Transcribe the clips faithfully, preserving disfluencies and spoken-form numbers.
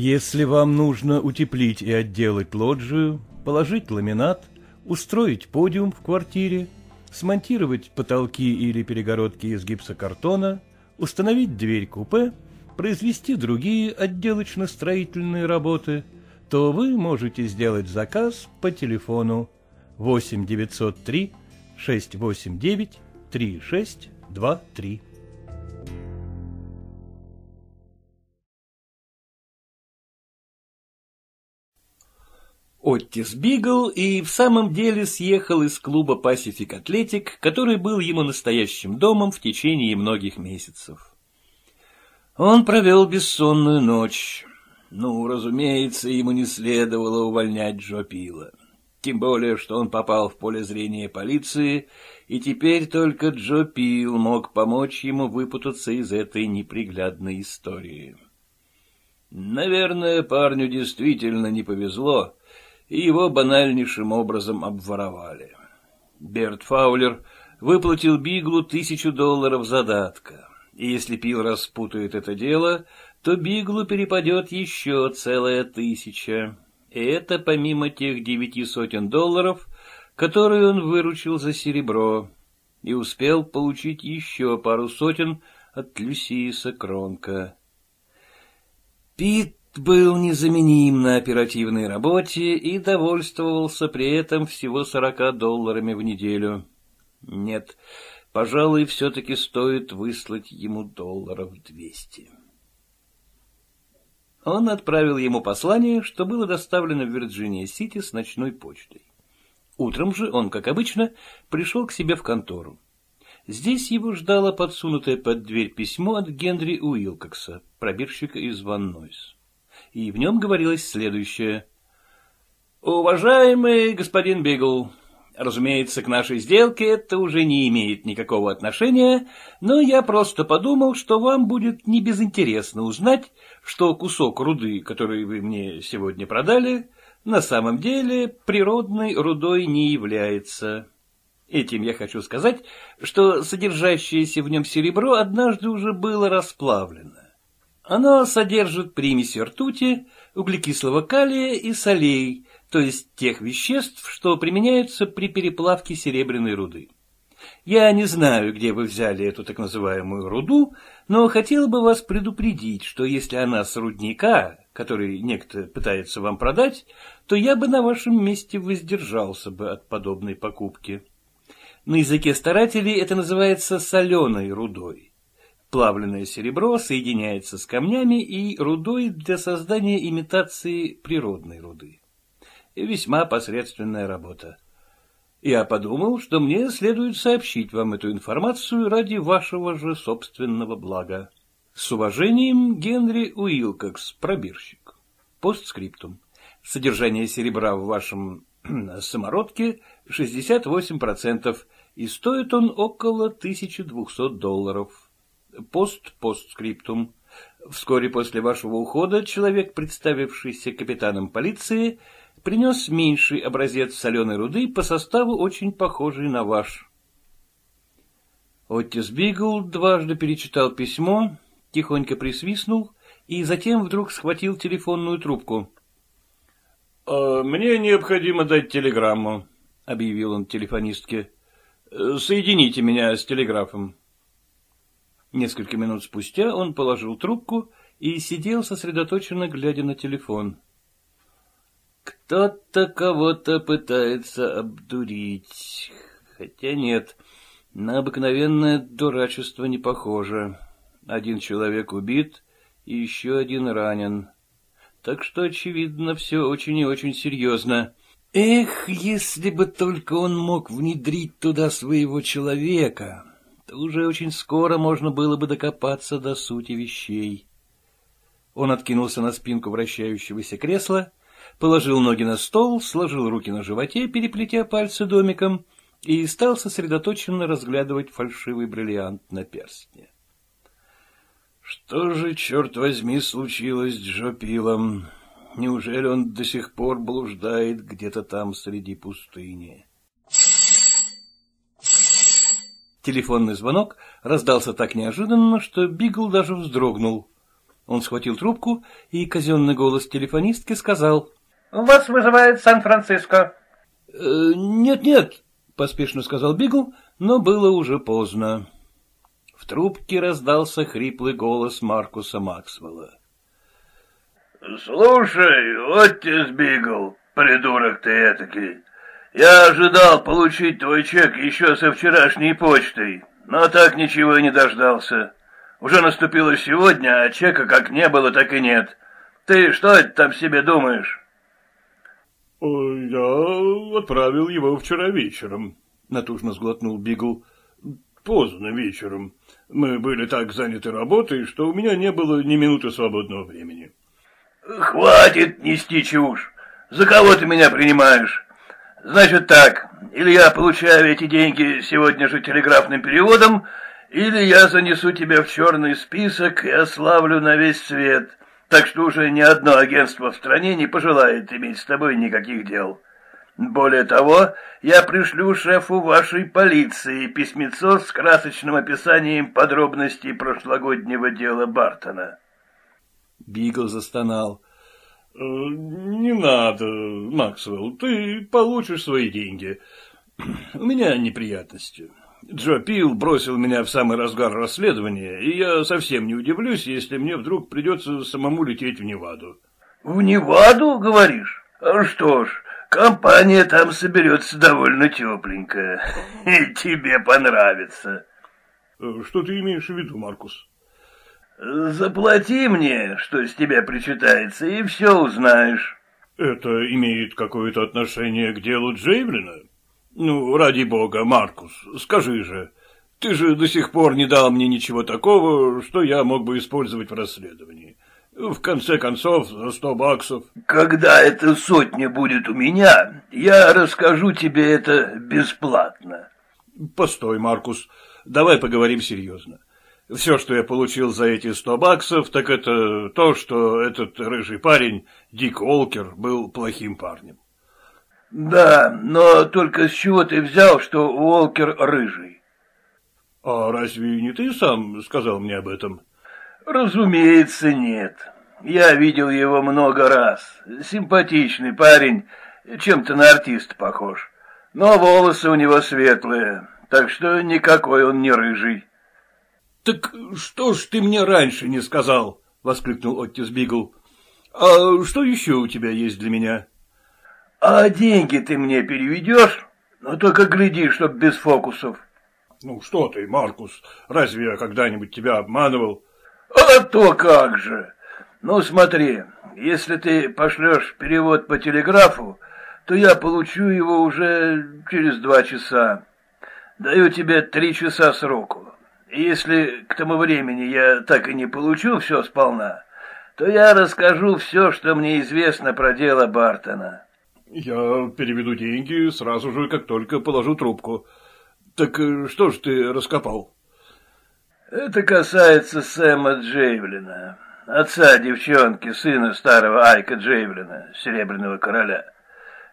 Если вам нужно утеплить и отделать лоджию, положить ламинат, устроить подиум в квартире, смонтировать потолки или перегородки из гипсокартона, установить дверь-купе, произвести другие отделочно-строительные работы, то вы можете сделать заказ по телефону восемь девятьсот три шестьсот восемьдесят девять тридцать шесть двадцать три. Оттис Бигл и в самом деле съехал из клуба Pacific Athletic, который был ему настоящим домом в течение многих месяцев. Он провел бессонную ночь. Ну, разумеется, ему не следовало увольнять Джо Пила. Тем более, что он попал в поле зрения полиции, и теперь только Джо Пил мог помочь ему выпутаться из этой неприглядной истории. Наверное, парню действительно не повезло, и его банальнейшим образом обворовали. Берт Фаулер выплатил Биглу тысячу долларов задатка, и если Пил распутает это дело, то Биглу перепадет еще целая тысяча, и это помимо тех девяти сотен долларов, которые он выручил за серебро, и успел получить еще пару сотен от Люсиса Кронка. Пит был незаменим на оперативной работе и довольствовался при этом всего сорока долларами в неделю. Нет, пожалуй, все-таки стоит выслать ему долларов двести. Он отправил ему послание, что было доставлено в Вирджиния-Сити с ночной почтой. Утром же он, как обычно, пришел к себе в контору. Здесь его ждало подсунутое под дверь письмо от Генри Уилкокса, пробирщика из Ван Нойс. И в нем говорилось следующее. «Уважаемый господин Бигл, разумеется, к нашей сделке это уже не имеет никакого отношения, но я просто подумал, что вам будет небезынтересно узнать, что кусок руды, который вы мне сегодня продали, на самом деле природной рудой не является. Этим я хочу сказать, что содержащееся в нем серебро однажды уже было расплавлено. Оно содержит примеси ртути, углекислого калия и солей, то есть тех веществ, что применяются при переплавке серебряной руды. Я не знаю, где вы взяли эту так называемую руду, но хотел бы вас предупредить, что если она с рудника, который некто пытается вам продать, то я бы на вашем месте воздержался бы от подобной покупки. На языке старателей это называется соленой рудой. Плавленное серебро соединяется с камнями и рудой для создания имитации природной руды. Весьма посредственная работа. Я подумал, что мне следует сообщить вам эту информацию ради вашего же собственного блага. С уважением, Генри Уилкокс, пробирщик. Постскриптум. Содержание серебра в вашем самородке шестьдесят восемь процентов, и стоит он около тысячи двухсот долларов. Пост-постскриптум. Вскоре после вашего ухода человек, представившийся капитаном полиции, принес меньший образец соленой руды по составу, очень похожий на ваш». Оттис Бигл дважды перечитал письмо, тихонько присвистнул и затем вдруг схватил телефонную трубку. «Мне необходимо дать телеграмму», — объявил он телефонистке. «Соедините меня с телеграфом». Несколько минут спустя он положил трубку и сидел сосредоточенно, глядя на телефон. Кто-то кого-то пытается обдурить, хотя нет, на обыкновенное дурачество не похоже. Один человек убит и еще один ранен. Так что, очевидно, все очень и очень серьезно. Эх, если бы только он мог внедрить туда своего человека... уже очень скоро можно было бы докопаться до сути вещей. Он откинулся на спинку вращающегося кресла, положил ноги на стол, сложил руки на животе, переплетя пальцы домиком, и стал сосредоточенно разглядывать фальшивый бриллиант на перстне. Что же, черт возьми, случилось с Джо Пилом? Неужели он до сих пор блуждает где-то там среди пустыни? Телефонный звонок раздался так неожиданно, что Бигл даже вздрогнул. Он схватил трубку и казенный голос телефонистки сказал: «Вас вызывает Сан-Франциско». «Нет-нет», — поспешно сказал Бигл, но было уже поздно. В трубке раздался хриплый голос Маркуса Максвелла. «Слушай, Оттис Бигл, придурок ты этакий, я ожидал получить твой чек еще со вчерашней почтой, но так ничего и не дождался. Уже наступило сегодня, а чека как не было, так и нет. Ты что это там себе думаешь?» «Я отправил его вчера вечером», — натужно сглотнул Бигл. «Поздно вечером. Мы были так заняты работой, что у меня не было ни минуты свободного времени». «Хватит нести чушь. За кого ты меня принимаешь? Значит так, или я получаю эти деньги сегодня же телеграфным переводом, или я занесу тебя в черный список и ославлю на весь свет, так что уже ни одно агентство в стране не пожелает иметь с тобой никаких дел. Более того, я пришлю шефу вашей полиции письмецо с красочным описанием подробностей прошлогоднего дела Бартона». Бигл застонал. «Не надо, Максвелл, ты получишь свои деньги. У меня неприятности. Джо Пил бросил меня в самый разгар расследования, и я совсем не удивлюсь, если мне вдруг придется самому лететь в Неваду». «В Неваду, говоришь? Что ж, компания там соберется довольно тепленькая, и тебе понравится». «Что ты имеешь в виду, Маркус?» «Заплати мне, что с тебя причитается, и все узнаешь». «Это имеет какое-то отношение к делу Джейвлина? Ну, ради бога, Маркус, скажи же, ты же до сих пор не дал мне ничего такого, что я мог бы использовать в расследовании. В конце концов, за сто баксов...» «Когда эта сотня будет у меня, я расскажу тебе это бесплатно». «Постой, Маркус, давай поговорим серьезно. Все, что я получил за эти сто баксов, так это то, что этот рыжий парень, Дик Уолкер, был плохим парнем». «Да, но только с чего ты взял, что Уолкер рыжий?» «А разве не ты сам сказал мне об этом?» «Разумеется, нет. Я видел его много раз. Симпатичный парень, чем-то на артиста похож. Но волосы у него светлые, так что никакой он не рыжий». «Так что ж ты мне раньше не сказал?» — воскликнул Оттис Бигл. «А что еще у тебя есть для меня?» «А деньги ты мне переведешь? Но только гляди, чтоб без фокусов». «Ну что ты, Маркус, разве я когда-нибудь тебя обманывал?» «А то как же! Ну смотри, если ты пошлешь перевод по телеграфу, то я получу его уже через два часа. Даю тебе три часа сроку. Если к тому времени я так и не получу все сполна, то я расскажу все, что мне известно про дело Бартона». «Я переведу деньги сразу же, как только положу трубку. Так что ж ты раскопал?» «Это касается Сэма Джейвлина, отца девчонки, сына старого Айка Джейвлина, Серебряного Короля.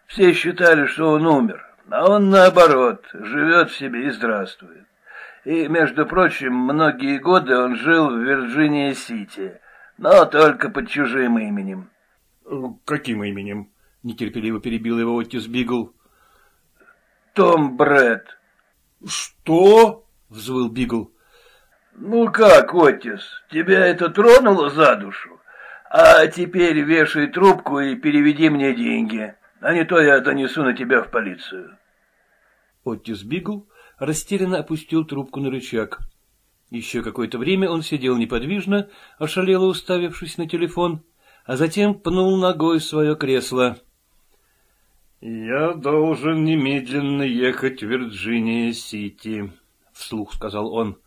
Все считали, что он умер, а он, наоборот, живет в себе и здравствует. И, между прочим, многие годы он жил в Вирджиния-Сити, но только под чужим именем». «Каким именем?» — нетерпеливо перебил его Оттис Бигл. «Том Брэд». «Что?» — взвыл Бигл. «Ну как, Оттис, тебя это тронуло за душу? А теперь вешай трубку и переведи мне деньги, а не то я донесу на тебя в полицию». Оттис Бигл растерянно опустил трубку на рычаг. Еще какое-то время он сидел неподвижно, ошалело уставившись на телефон, а затем пнул ногой свое кресло. «Я должен немедленно ехать в Вирджиния-Сити», — вслух сказал он.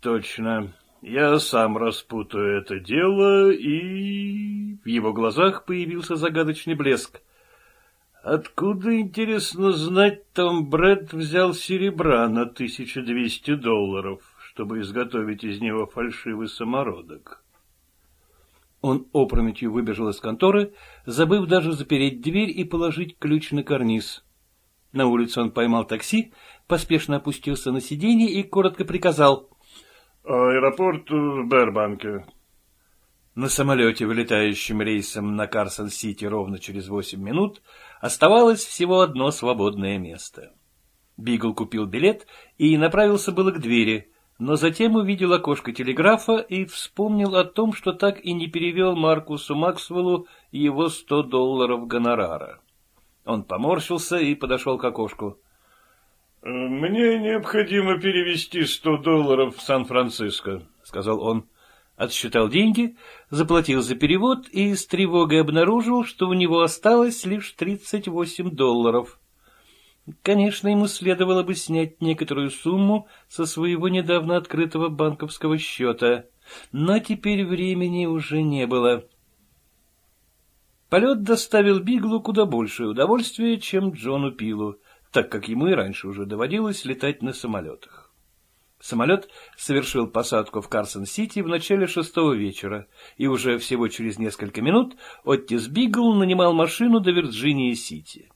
«Точно. Я сам распутаю это дело», и... в его глазах появился загадочный блеск. «Откуда, интересно знать, Том Брэд взял серебра на тысячу двести долларов, чтобы изготовить из него фальшивый самородок?» Он опрометью выбежал из конторы, забыв даже запереть дверь и положить ключ на карниз. На улице он поймал такси, поспешно опустился на сиденье и коротко приказал: «Аэропорт в Бербанке». на самолете, вылетающем рейсом на Карсон-Сити ровно через восемь минут, оставалось всего одно свободное место. Бигл купил билет и направился было к двери, но затем увидел окошко телеграфа и вспомнил о том, что так и не перевел Маркусу Максвеллу его сто долларов гонорара. Он поморщился и подошел к окошку. — Мне необходимо перевести сто долларов в Сан-Франциско, — сказал он. Отсчитал деньги, заплатил за перевод и с тревогой обнаружил, что у него осталось лишь тридцать восемь долларов. Конечно, ему следовало бы снять некоторую сумму со своего недавно открытого банковского счета, но теперь времени уже не было. Полет доставил Биглу куда большее удовольствие, чем Джону Пилу, так как ему и раньше уже доводилось летать на самолетах. Самолет совершил посадку в Карсон-Сити в начале шестого вечера, и уже всего через несколько минут Оттис Бигл нанимал машину до Вирджинии-Сити.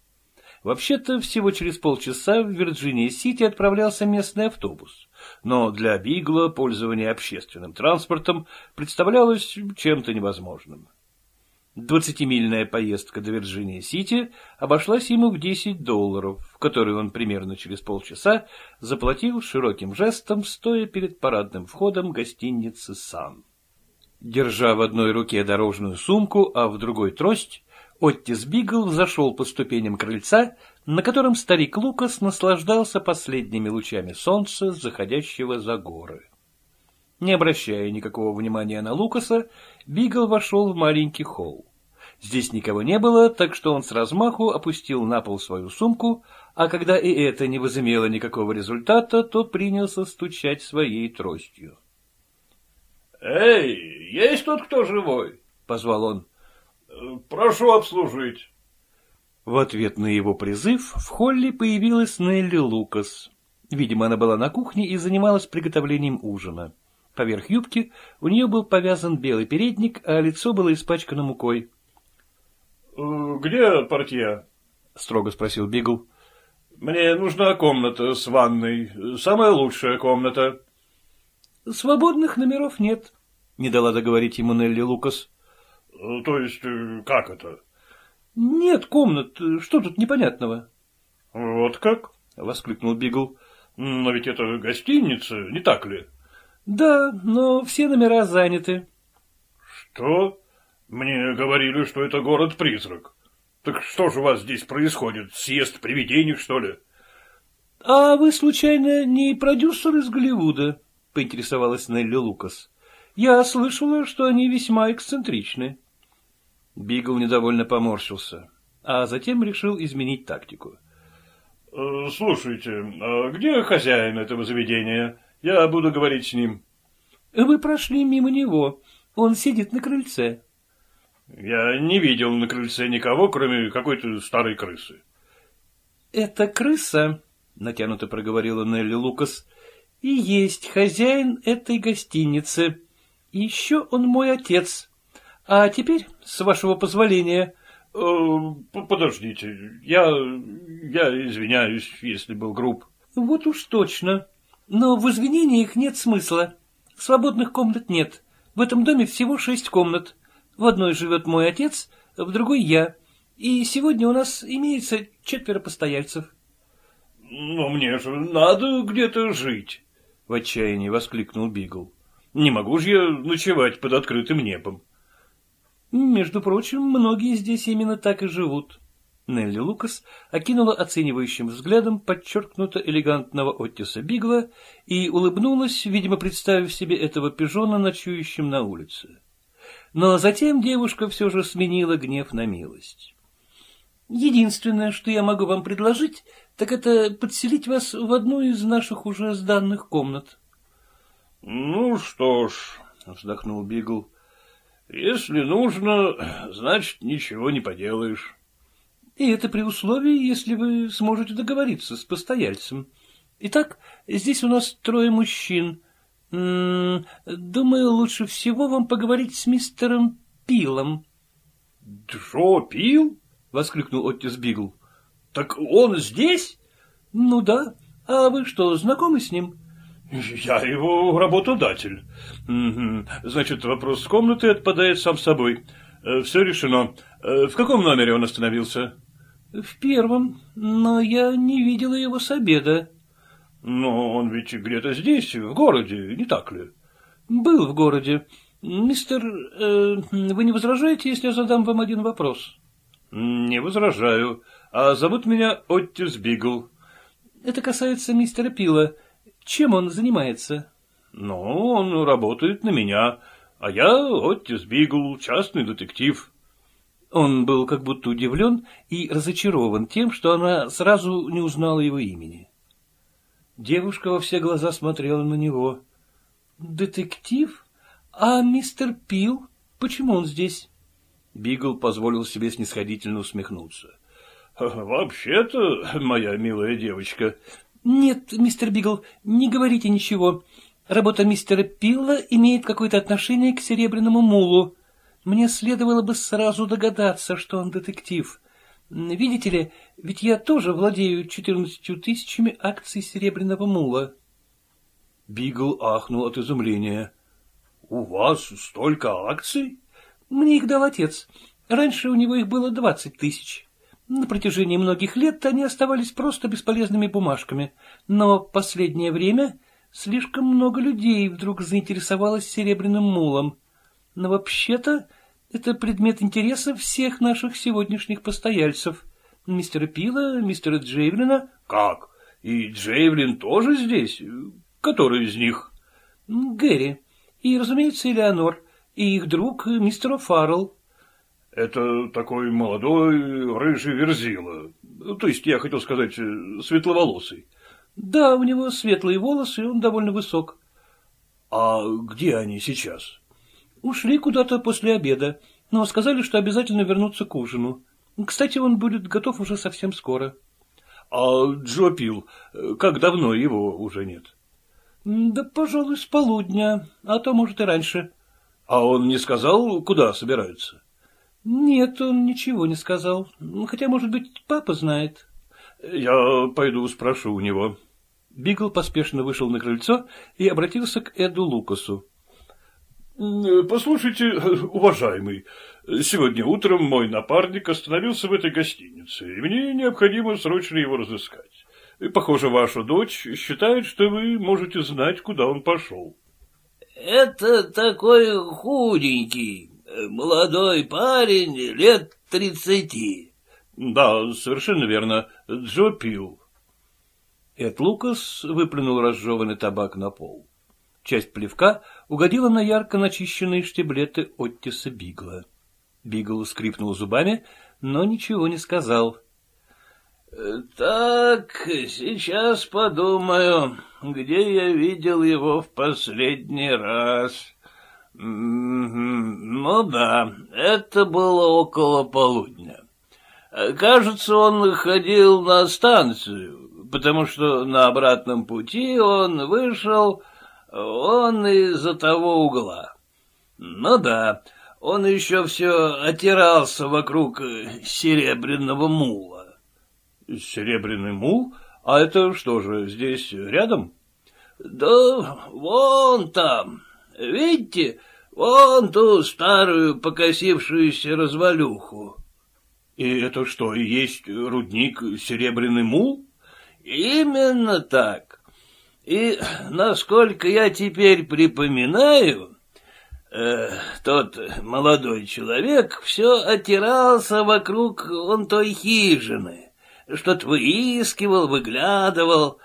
Вообще-то, всего через полчаса в Вирджинии-Сити отправлялся местный автобус, но для Бигла пользование общественным транспортом представлялось чем-то невозможным. Двадцатимильная поездка до Вирджинии-Сити обошлась ему в десять долларов, которые он примерно через полчаса заплатил широким жестом, стоя перед парадным входом гостиницы «Сан». Держа в одной руке дорожную сумку, а в другой трость, Оттис Бигл взошел по ступеням крыльца, на котором старик Лукас наслаждался последними лучами солнца, заходящего за горы. Не обращая никакого внимания на Лукаса, Бигл вошел в маленький холл. Здесь никого не было, так что он с размаху опустил на пол свою сумку, а когда и это не возымело никакого результата, то принялся стучать своей тростью. — Эй, есть тут кто живой? — позвал он. — Прошу обслужить. В ответ на его призыв в холле появилась Нелли Лукас. Видимо, она была на кухне и занималась приготовлением ужина. Поверх юбки у нее был повязан белый передник, а лицо было испачкано мукой. — Где портье? — строго спросил Бигл. — Мне нужна комната с ванной, самая лучшая комната. — Свободных номеров нет, — не дала договорить ему Нелли Лукас. — То есть как это? — Нет комнат, что тут непонятного? — Вот как? — воскликнул Бигл. — Но ведь это гостиница, не так ли? — Да, но все номера заняты. — Что? Мне говорили, что это город-призрак. Так что же у вас здесь происходит? Съезд привидений, что ли? — А вы, случайно, не продюсер из Голливуда? — поинтересовалась Нелли Лукас. — Я слышала, что они весьма эксцентричны. Бигл недовольно поморщился, а затем решил изменить тактику. — Слушайте, а где хозяин этого заведения? Я буду говорить с ним. — Вы прошли мимо него. Он сидит на крыльце. — Я не видел на крыльце никого, кроме какой-то старой крысы. — Эта крыса, — натянуто проговорила Нелли Лукас, — и есть хозяин этой гостиницы. Еще он мой отец. А теперь, с вашего позволения... — Подождите, я... я извиняюсь, если был груб. — Вот уж точно. Но в извинениях нет смысла. Свободных комнат нет. В этом доме всего шесть комнат. В одной живет мой отец, в другой я. И сегодня у нас имеется четверо постояльцев. — Но мне же надо где-то жить, — в отчаянии воскликнул Бигл. — Не могу же я ночевать под открытым небом. — Между прочим, многие здесь именно так и живут. Нелли Лукас окинула оценивающим взглядом подчеркнуто элегантного Оттиса Бигла и улыбнулась, видимо, представив себе этого пижона, ночующим на улице. Но затем девушка все же сменила гнев на милость. — Единственное, что я могу вам предложить, так это подселить вас в одну из наших уже сданных комнат. — Ну что ж, — вздохнул Бигл, — если нужно, значит, ничего не поделаешь. И это при условии, если вы сможете договориться с постояльцем. Итак, здесь у нас трое мужчин. М-м, думаю, лучше всего вам поговорить с мистером Пилом. — Джо Пил? — воскликнул Оттис Бигл. — Так он здесь? — Ну да. А вы что, знакомы с ним? — Я его работодатель. Угу. Значит, вопрос комнаты отпадает сам собой. Все решено. В каком номере он остановился? В первом, но я не видела его с обеда. Но он ведь где-то здесь, в городе, не так ли? Был в городе. Мистер, э, вы не возражаете, если я задам вам один вопрос? Не возражаю. А зовут меня Оттис Бигл. Это касается мистера Пила. Чем он занимается? Ну, он работает на меня, а я Оттис Бигл, частный детектив. Он был как будто удивлен и разочарован тем, что она сразу не узнала его имени. Девушка во все глаза смотрела на него. Детектив? А мистер Пил? Почему он здесь? Бигл позволил себе снисходительно усмехнуться. Вообще-то, моя милая девочка... — Нет, мистер Бигл, не говорите ничего. Работа мистера Пилла имеет какое-то отношение к Серебряному Мулу. Мне следовало бы сразу догадаться, что он детектив. Видите ли, ведь я тоже владею четырнадцатью тысячами акций Серебряного Мула. Бигл ахнул от изумления. — У вас столько акций? — Мне их дал отец. Раньше у него их было двадцать тысяч. На протяжении многих лет они оставались просто бесполезными бумажками, но в последнее время слишком много людей вдруг заинтересовалось Серебряным Мулом. Но вообще-то это предмет интереса всех наших сегодняшних постояльцев. Мистера Пила, мистера Джейвлина. Как? И Джейвлин тоже здесь? Который из них? Гэри. И, разумеется, Элеонор. И их друг мистер О'Фаррелл. Это такой молодой рыжий верзила, то есть, я хотел сказать, светловолосый. Да, у него светлые волосы, и он довольно высок. А где они сейчас? Ушли куда-то после обеда, но сказали, что обязательно вернутся к ужину. Кстати, он будет готов уже совсем скоро. А Джо Пил, как давно его уже нет? Да, пожалуй, с полудня, а то, может, и раньше. А он не сказал, куда собираются? — Нет, он ничего не сказал. Хотя, может быть, папа знает. — Я пойду спрошу у него. Бигл поспешно вышел на крыльцо и обратился к Эду Лукасу. — Послушайте, уважаемый, сегодня утром мой напарник остановился в этой гостинице, и мне необходимо срочно его разыскать. Похоже, ваша дочь считает, что вы можете знать, куда он пошел. — Это такой худенький. Молодой парень, лет тридцати. — Да, совершенно верно. Джо Пил. Эд Лукас выплюнул разжеванный табак на пол. Часть плевка угодила на ярко начищенные штиблеты Оттиса Бигла. Бигл скрипнул зубами, но ничего не сказал. — Так, сейчас подумаю, где я видел его в последний раз... — Ну да, это было около полудня. Кажется, он ходил на станцию, потому что на обратном пути он вышел он из-за того угла. Ну да, он еще все отирался вокруг Серебряного Мула. — Серебряный Мул? А это что же, здесь рядом? — Да вон там. Видите... Вон ту старую покосившуюся развалюху. — И это что, и есть рудник Серебряный Мул? — Именно так. И, насколько я теперь припоминаю, э, тот молодой человек все отирался вокруг вон той хижины, что-то выискивал, выглядывал,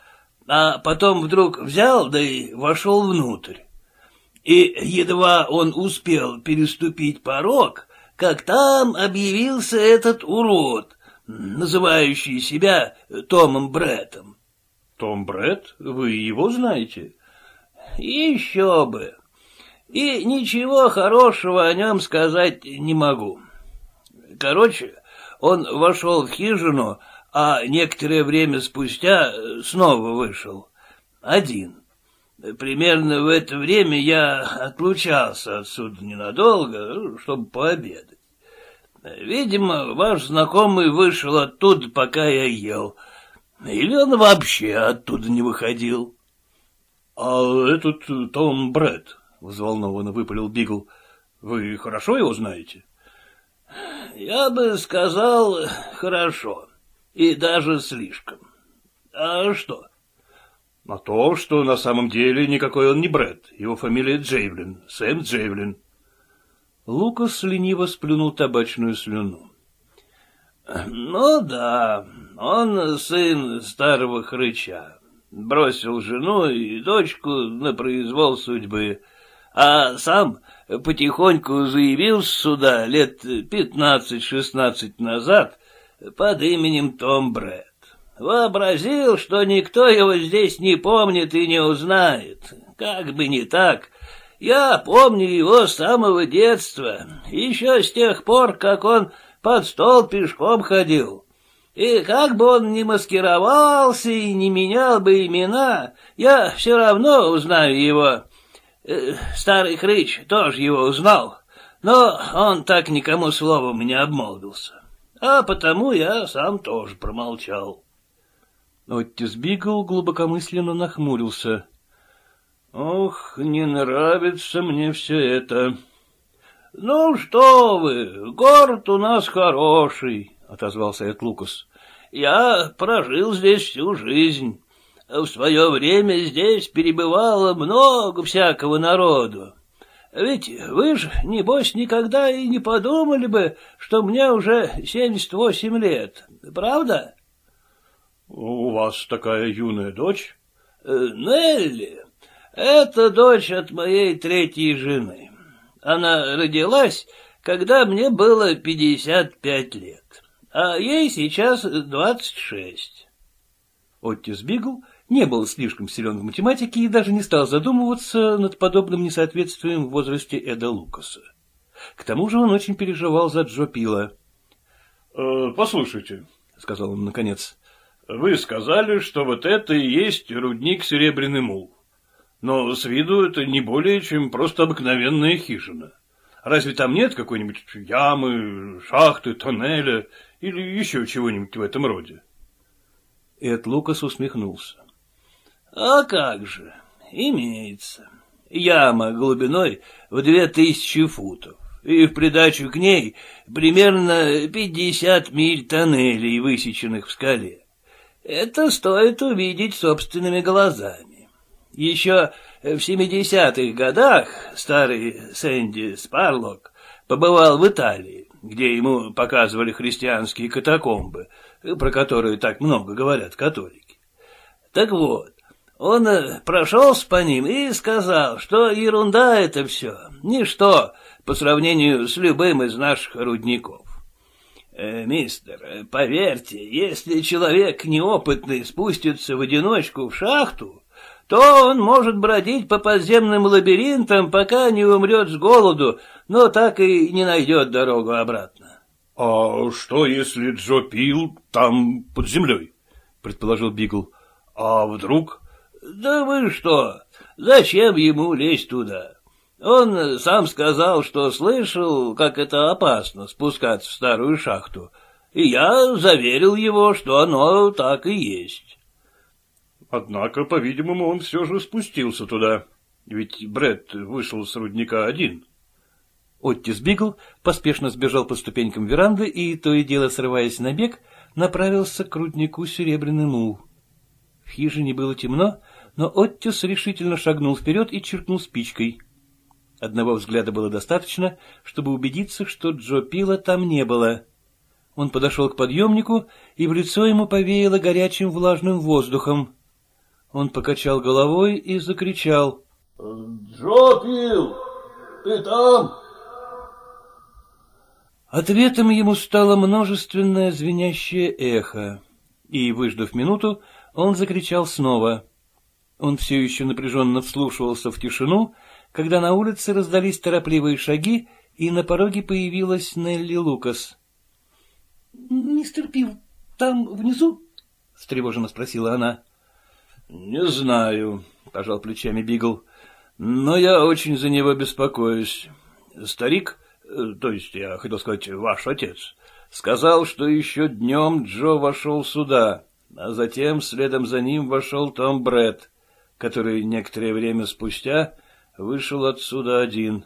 а потом вдруг взял, да и вошел внутрь. И едва он успел переступить порог, как там объявился этот урод, называющий себя Томом Бреттом. — Том Бретт? Вы его знаете? — Еще бы. И ничего хорошего о нем сказать не могу. Короче, он вошел в хижину, а некоторое время спустя снова вышел. Один. Примерно в это время я отлучался отсюда ненадолго, чтобы пообедать. Видимо, ваш знакомый вышел оттуда, пока я ел. Или он вообще оттуда не выходил. А этот Том Брэд, взволнованно выпалил Бигл, вы хорошо его знаете? Я бы сказал, хорошо. И даже слишком. А что? А то, что на самом деле никакой он не Брэд. Его фамилия Джейвлин, Сэм Джейвлин. Лукас лениво сплюнул табачную слюну. Ну да, он сын старого хрыча. Бросил жену и дочку на произвол судьбы, а сам потихоньку заявился сюда лет пятнадцать-шестнадцать назад под именем Том Брэд. Вообразил, что никто его здесь не помнит и не узнает. Как бы не так, я помню его с самого детства, еще с тех пор, как он под стол пешком ходил. И как бы он ни маскировался и не менял бы имена, я все равно узнаю его. Старый хрыч тоже его узнал, но он так никому словом не обмолвился. А потому я сам тоже промолчал. Оттис Бигл глубокомысленно нахмурился. «Ох, не нравится мне все это». «Ну что вы, город у нас хороший». — отозвался Эд Лукас. — Я прожил здесь всю жизнь. В свое время здесь перебывало много всякого народу. Ведь вы же, небось, никогда и не подумали бы, что мне уже семьдесят восемь лет, правда? — У вас такая юная дочь? — Нелли. Это дочь от моей третьей жены. Она родилась, когда мне было пятьдесят пять лет. А ей сейчас двадцать шесть. Оттис Бигл не был слишком силен в математике и даже не стал задумываться над подобным несоответствием в возрасте Эда Лукаса. К тому же он очень переживал за Джо Пила. «Э, — Послушайте, — сказал он наконец, — вы сказали, что вот это и есть рудник Серебряный Мул. Но с виду это не более, чем просто обыкновенная хижина. Разве там нет какой-нибудь ямы, шахты, тоннеля или еще чего-нибудь в этом роде? Эд Лукас усмехнулся. А как же, имеется. Яма глубиной в две тысячи футов, и в придачу к ней примерно пятьдесят миль тоннелей, высеченных в скале. Это стоит увидеть собственными глазами. Еще... В семидесятых годах старый Сэнди Спарлок побывал в Италии, где ему показывали христианские катакомбы, про которые так много говорят католики. Так вот, он прошелся по ним и сказал, что ерунда это все, ничто по сравнению с любым из наших рудников. Мистер, поверьте, если человек неопытный спустится в одиночку в шахту, то он может бродить по подземным лабиринтам, пока не умрет с голоду, но так и не найдет дорогу обратно. — А что, если Джо Пил там под землей? — предположил Бигл. — А вдруг? — Да вы что? Зачем ему лезть туда? Он сам сказал, что слышал, как это опасно спускаться в старую шахту, и я заверил его, что оно так и есть. Однако, по-видимому, он все же спустился туда, ведь Брэд вышел с рудника один. Оттис Бигл поспешно сбежал по ступенькам веранды и, то и дело срываясь на бег, направился к руднику Серебряный Мул. В хижине было темно, но Оттис решительно шагнул вперед и чиркнул спичкой. Одного взгляда было достаточно, чтобы убедиться, что Джо Пила там не было. Он подошел к подъемнику, и в лицо ему повеяло горячим влажным воздухом. Он покачал головой и закричал. — Джо Пил, ты там? Ответом ему стало множественное звенящее эхо, и, выждав минуту, он закричал снова. Он все еще напряженно вслушивался в тишину, когда на улице раздались торопливые шаги, и на пороге появилась Нелли Лукас. — Мистер Пил, там внизу? — встревоженно спросила она. — Не знаю, — пожал плечами Бигл, — но я очень за него беспокоюсь. Старик, то есть, я хотел сказать, ваш отец, сказал, что еще днем Джо вошел сюда, а затем следом за ним вошел Том Брэд. который некоторое время спустя вышел отсюда один.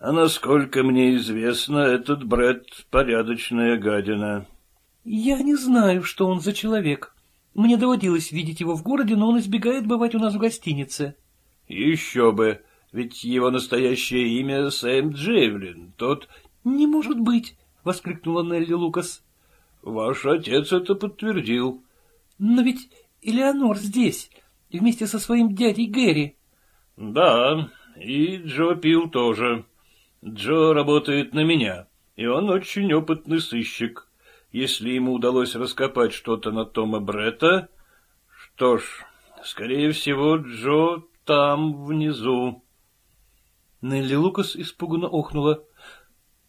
А насколько мне известно, этот Брэд порядочная гадина. Я не знаю, что он за человек. Мне доводилось видеть его в городе, но он избегает бывать у нас в гостинице. Еще бы, ведь его настоящее имя Сэм Джевлин, тот... Не может быть, воскликнула Нелли Лукас. Ваш отец это подтвердил. Но ведь Элеонор здесь, вместе со своим дядей Гэри. Да, и Джо Пил тоже. Джо работает на меня, и он очень опытный сыщик. Если ему удалось раскопать что-то на Тома Бретта, что ж, скорее всего, Джо там, внизу. Нелли Лукас испуганно охнула.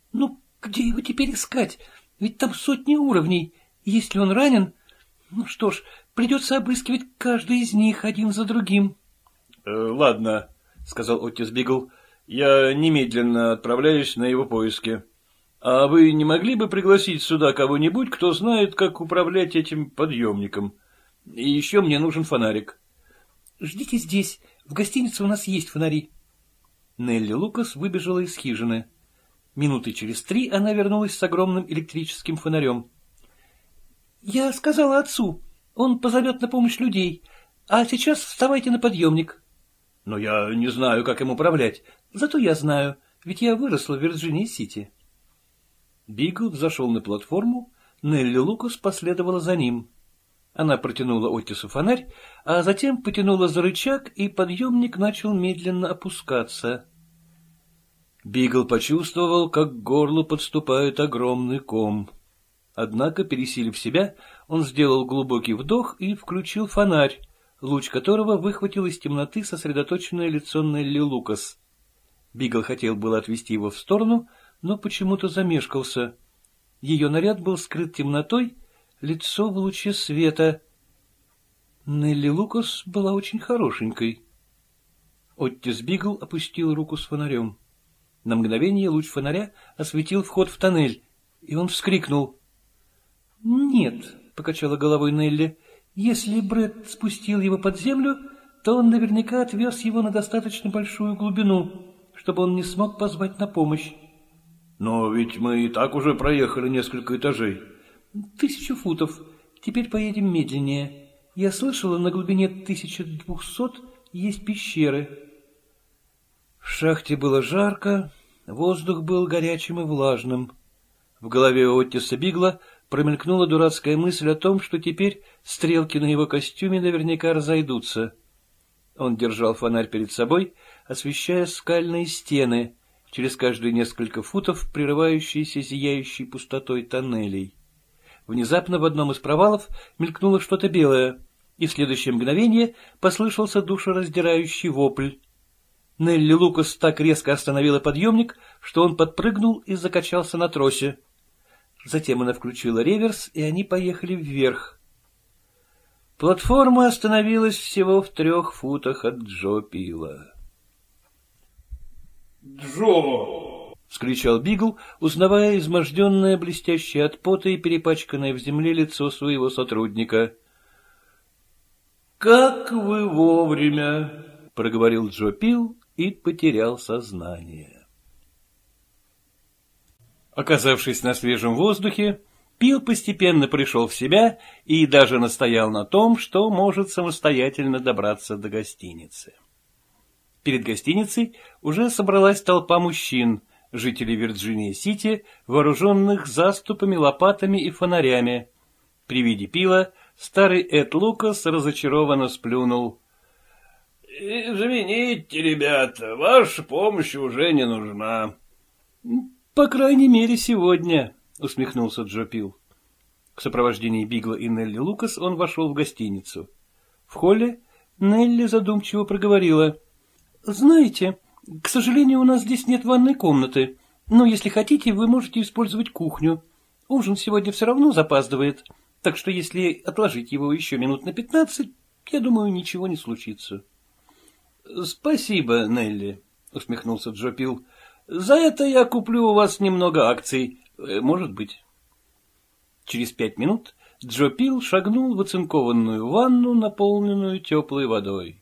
— Ну, где его теперь искать? Ведь там сотни уровней. Если он ранен, ну что ж, придется обыскивать каждый из них один за другим. Э, — Ладно, — сказал Оттис Бигл, — я немедленно отправляюсь на его поиски. А вы не могли бы пригласить сюда кого-нибудь, кто знает, как управлять этим подъемником? И еще мне нужен фонарик. — Ждите здесь, в гостинице у нас есть фонари. Нелли Лукас выбежала из хижины. Минуты через три она вернулась с огромным электрическим фонарем. — Я сказала отцу, он позовет на помощь людей, а сейчас вставайте на подъемник. — Но я не знаю, как им управлять. — Зато я знаю, ведь я выросла в Вирджинии-Сити. Бигл взошел на платформу, Нелли Лукас последовала за ним. Она протянула Оттису фонарь, а затем потянула за рычаг, и подъемник начал медленно опускаться. Бигл почувствовал, как к горлу подступает огромный ком. Однако, пересилив себя, он сделал глубокий вдох и включил фонарь, луч которого выхватил из темноты сосредоточенное лицо Нелли Лукас. Бигл хотел было отвести его в сторону, но почему-то замешкался. Ее наряд был скрыт темнотой, лицо в луче света. Нелли Лукас была очень хорошенькой. Оттис Бигл опустил руку с фонарем. На мгновение луч фонаря осветил вход в тоннель, и он вскрикнул. — Нет, — покачала головой Нелли, — если Брэд спустил его под землю, то он наверняка отвез его на достаточно большую глубину, чтобы он не смог позвать на помощь. — Но ведь мы и так уже проехали несколько этажей. — Тысячу футов. Теперь поедем медленнее. Я слышала, на глубине тысячи двухсот есть пещеры. В шахте было жарко, воздух был горячим и влажным. В голове Оттиса Бигла промелькнула дурацкая мысль о том, что теперь стрелки на его костюме наверняка разойдутся. Он держал фонарь перед собой, освещая скальные стены, через каждые несколько футов прерывающиеся зияющей пустотой тоннелей. Внезапно в одном из провалов мелькнуло что-то белое, и в следующее мгновение послышался душераздирающий вопль. Нелли Лукас так резко остановила подъемник, что он подпрыгнул и закачался на тросе. Затем она включила реверс, и они поехали вверх. Платформа остановилась всего в трех футах от Джо Пила. «Джо!» — вскричал Бигл, узнавая изможденное, блестящее от пота и перепачканное в земле лицо своего сотрудника. «Как вы вовремя!» — проговорил Джо Пил и потерял сознание. Оказавшись на свежем воздухе, Пил постепенно пришел в себя и даже настоял на том, что может самостоятельно добраться до гостиницы. Перед гостиницей уже собралась толпа мужчин, жителей Вирджинии-Сити, вооруженных заступами, лопатами и фонарями. При виде Пила старый Эд Лукас разочарованно сплюнул. — Извините, ребята, ваша помощь уже не нужна. — По крайней мере, сегодня, — усмехнулся Джо Пил. В сопровождении Бигла и Нелли Лукас он вошел в гостиницу. В холле Нелли задумчиво проговорила. — Знаете, к сожалению, у нас здесь нет ванной комнаты, но если хотите, вы можете использовать кухню. Ужин сегодня все равно запаздывает, так что если отложить его еще минут на пятнадцать, я думаю, ничего не случится. — Спасибо, Нелли, — усмехнулся Джо Пил. — За это я куплю у вас немного акций, может быть. Через пять минут Джо Пил шагнул в оцинкованную ванну, наполненную теплой водой.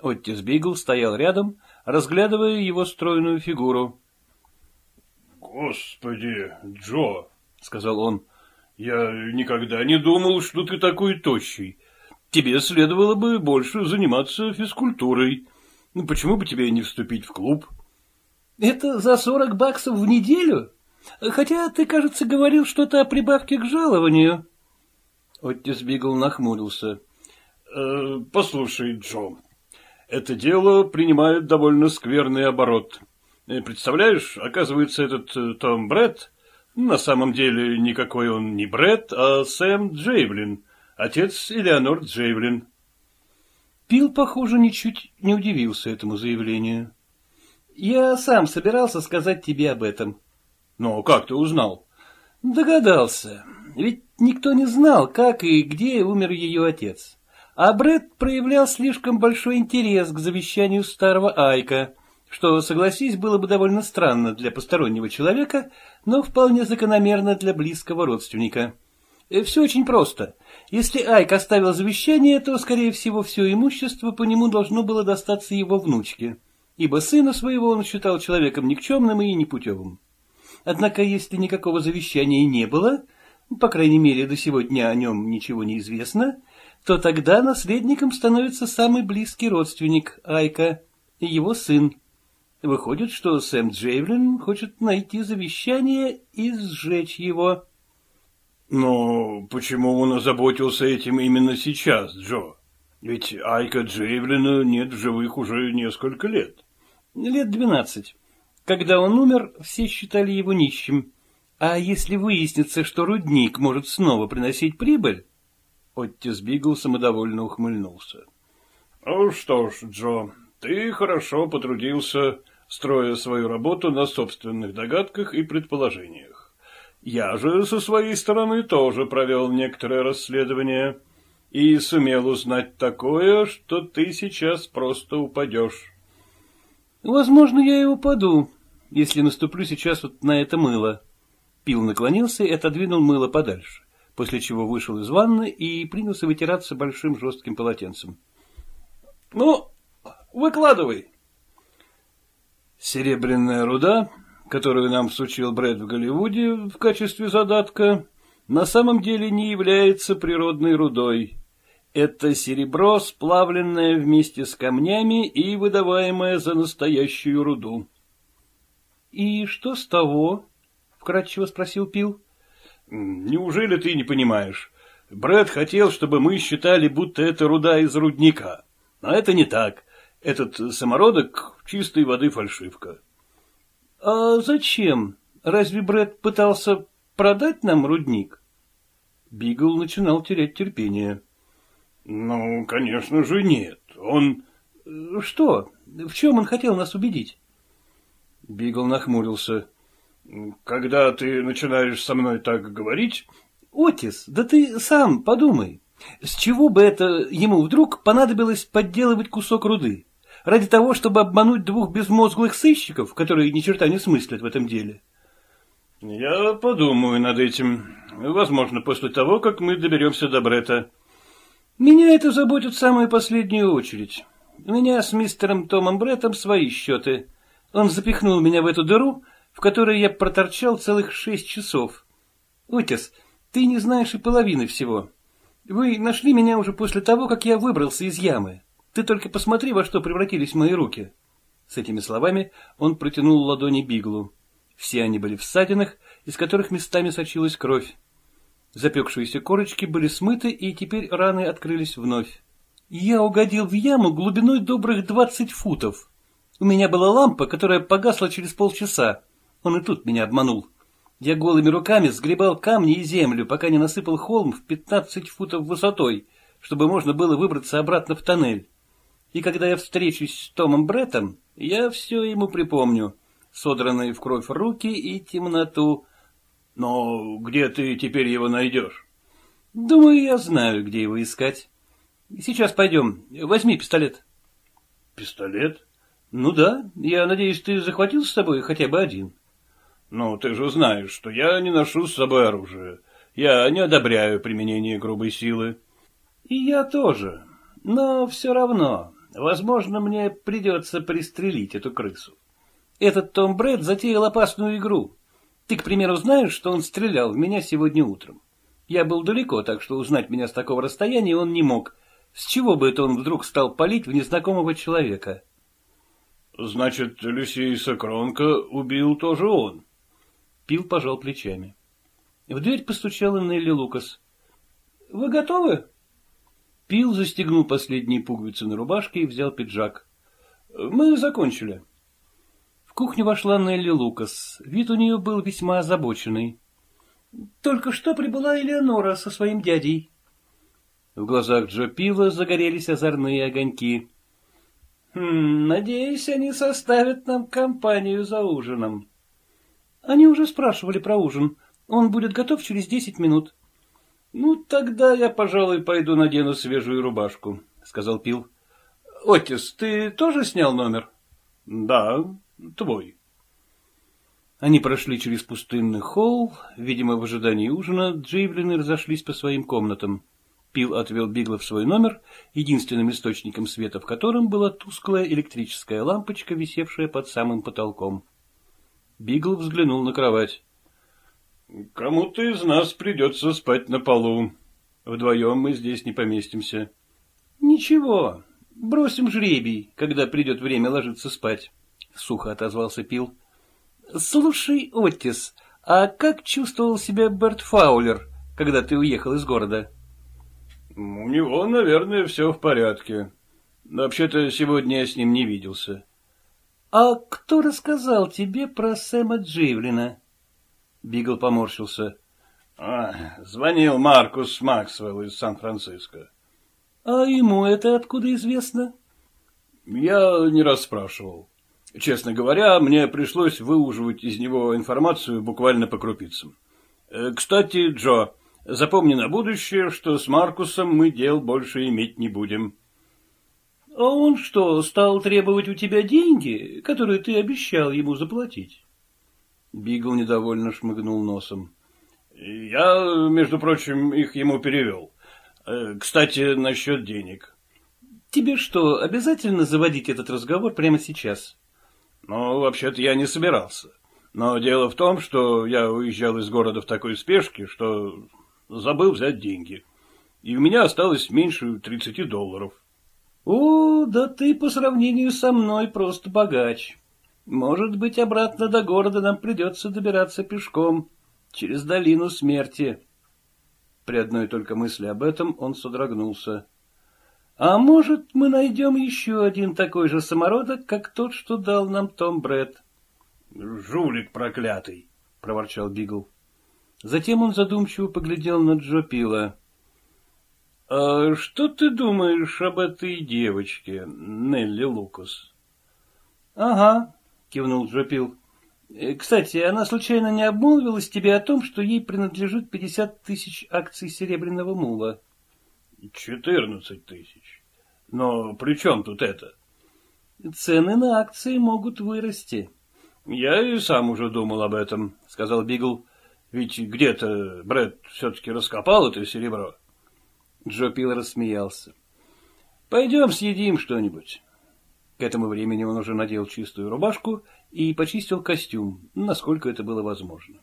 Оттис Бигл стоял рядом, разглядывая его стройную фигуру. — Господи, Джо, — сказал он, — я никогда не думал, что ты такой тощий. Тебе следовало бы больше заниматься физкультурой. Ну, почему бы тебе не вступить в клуб? — Это за сорок баксов в неделю? Хотя ты, кажется, говорил что-то о прибавке к жалованию. Оттис Бигл нахмурился. «Э, — Послушай, Джо, это дело принимает довольно скверный оборот. Представляешь, оказывается, этот Том Брэд, на самом деле никакой он не Брэд, а Сэм Джейвлин, отец Элеонор Джейвлин. Пил, похоже, ничуть не удивился этому заявлению. — Я сам собирался сказать тебе об этом. — Но как ты узнал? — Догадался. Ведь никто не знал, как и где умер ее отец. А Брэд проявлял слишком большой интерес к завещанию старого Айка, что, согласись, было бы довольно странно для постороннего человека, но вполне закономерно для близкого родственника. Все очень просто. Если Айк оставил завещание, то, скорее всего, все имущество по нему должно было достаться его внучке, ибо сына своего он считал человеком никчемным и непутевым. Однако, если никакого завещания не было, по крайней мере, до сего дня о нем ничего не известно, то тогда наследником становится самый близкий родственник Айка, его сын. Выходит, что Сэм Джейвлин хочет найти завещание и сжечь его. — Но почему он озаботился этим именно сейчас, Джо? Ведь Айка Джейвлина нет в живых уже несколько лет. — Лет двенадцать. Когда он умер, все считали его нищим. А если выяснится, что рудник может снова приносить прибыль... Оттис Бигл самодовольно ухмыльнулся. — Ну что ж, Джо, ты хорошо потрудился, строя свою работу на собственных догадках и предположениях. Я же со своей стороны тоже провел некоторое расследование и сумел узнать такое, что ты сейчас просто упадешь. — Возможно, я и упаду, если наступлю сейчас вот на это мыло. Пил наклонился и отодвинул мыло подальше, после чего вышел из ванны и принялся вытираться большим жестким полотенцем. — Ну, выкладывай. Серебряная руда, которую нам всучил Брэд в Голливуде в качестве задатка, на самом деле не является природной рудой. Это серебро, сплавленное вместе с камнями и выдаваемое за настоящую руду. — И что с того? — вкратчиво спросил Пил. Неужели ты не понимаешь? Брэд хотел, чтобы мы считали, будто это руда из рудника. А это не так. Этот самородок чистой воды фальшивка. — А зачем? Разве Брэд пытался продать нам рудник? Бигл начинал терять терпение. — Ну, конечно же, нет. Он... — Что? В чем он хотел нас убедить? Бигл нахмурился. Когда ты начинаешь со мной так говорить... Отис, да ты сам подумай, с чего бы это ему вдруг понадобилось подделывать кусок руды? Ради того, чтобы обмануть двух безмозглых сыщиков, которые ни черта не смыслят в этом деле? Я подумаю над этим. Возможно, после того, как мы доберемся до Бретта. Меня это заботит в самую последнюю очередь. У меня с мистером Томом Бреттом свои счеты. Он запихнул меня в эту дыру, в которой я проторчал целых шесть часов. Отец, ты не знаешь и половины всего. Вы нашли меня уже после того, как я выбрался из ямы. Ты только посмотри, во что превратились мои руки. С этими словами он протянул ладони Биглу. Все они были в ссадинах, из которых местами сочилась кровь. Запекшиеся корочки были смыты, и теперь раны открылись вновь. Я угодил в яму глубиной добрых двадцать футов. У меня была лампа, которая погасла через полчаса. Он и тут меня обманул. Я голыми руками сгребал камни и землю, пока не насыпал холм в пятнадцать футов высотой, чтобы можно было выбраться обратно в тоннель. И когда я встречусь с Томом Бреттом, я все ему припомню. Содранные в кровь руки и темноту. Но где ты теперь его найдешь? Думаю, я знаю, где его искать. Сейчас пойдем. Возьми пистолет. Пистолет? Ну да. Я надеюсь, ты захватил с собой хотя бы один. Ну, ты же знаешь, что я не ношу с собой оружие. Я не одобряю применение грубой силы. И я тоже. Но все равно, Возможно, мне придется пристрелить эту крысу. Этот Том Брэд затеял опасную игру. Ты, к примеру, знаешь, что он стрелял в меня сегодня утром. Я был далеко, так что узнать меня с такого расстояния он не мог. С чего бы это он вдруг стал палить в незнакомого человека? — Значит, Люсиуса Кронка убил тоже он? Пил пожал плечами. В дверь постучала Нелли Лукас. — Вы готовы? Пил застегнул последние пуговицы на рубашке и взял пиджак. — Мы закончили. В кухню вошла Нелли Лукас. Вид у нее был весьма озабоченный. — Только что прибыла Элеонора со своим дядей. В глазах Джо Пила загорелись озорные огоньки. «Хм, — Надеюсь, они составят нам компанию за ужином. — Они уже спрашивали про ужин. Он будет готов через десять минут. — Ну, тогда я, пожалуй, пойду надену свежую рубашку, — сказал Пил. — Отис, ты тоже снял номер? — Да, твой. Они прошли через пустынный холл. Видимо, в ожидании ужина джейвлины разошлись по своим комнатам. Пил отвел Бигла в свой номер, единственным источником света в котором была тусклая электрическая лампочка, висевшая под самым потолком. Бигл взглянул на кровать. — Кому-то из нас придется спать на полу. Вдвоем мы здесь не поместимся. — Ничего, бросим жребий, когда придет время ложиться спать, — сухо отозвался Пил. — Слушай, Отис, а как чувствовал себя Берт Фаулер, когда ты уехал из города? — У него, наверное, все в порядке. Вообще-то, сегодня я с ним не виделся. — А кто рассказал тебе про Сэма Дживлина? Бигл поморщился. — Звонил Маркус Максвелл из Сан-Франциско. — А ему это откуда известно? — Я не расспрашивал. Честно говоря, мне пришлось выуживать из него информацию буквально по крупицам. — Кстати, Джо... Запомни на будущее, что с Маркусом мы дел больше иметь не будем. — А он что, стал требовать у тебя деньги, которые ты обещал ему заплатить? Бигл недовольно шмыгнул носом. — Я, между прочим, их ему перевел. Кстати, насчет денег. — Тебе что, обязательно заводить этот разговор прямо сейчас? — Ну, вообще-то я не собирался. Но дело в том, что я уезжал из города в такой спешке, что... Забыл взять деньги. И у меня осталось меньше тридцати долларов. — О, да ты по сравнению со мной просто богач. Может быть, обратно до города нам придется добираться пешком, через долину смерти. При одной только мысли об этом он содрогнулся. — А может, мы найдем еще один такой же самородок, как тот, что дал нам Том Брэд? — Жулик проклятый! — проворчал Бигл. Затем он задумчиво поглядел на Джо Пила. — А что ты думаешь об этой девочке, Нелли Лукас? — Ага, — кивнул Джо Пил. — Кстати, она случайно не обмолвилась тебе о том, что ей принадлежит пятьдесят тысяч акций Серебряного Мула? — Четырнадцать тысяч. Но при чем тут это? — Цены на акции могут вырасти. — Я и сам уже думал об этом, — сказал Бигл. Ведь где-то Брэд все-таки раскопал это серебро. Джо Пил рассмеялся. — Пойдем съедим что-нибудь. К этому времени он уже надел чистую рубашку и почистил костюм, насколько это было возможно.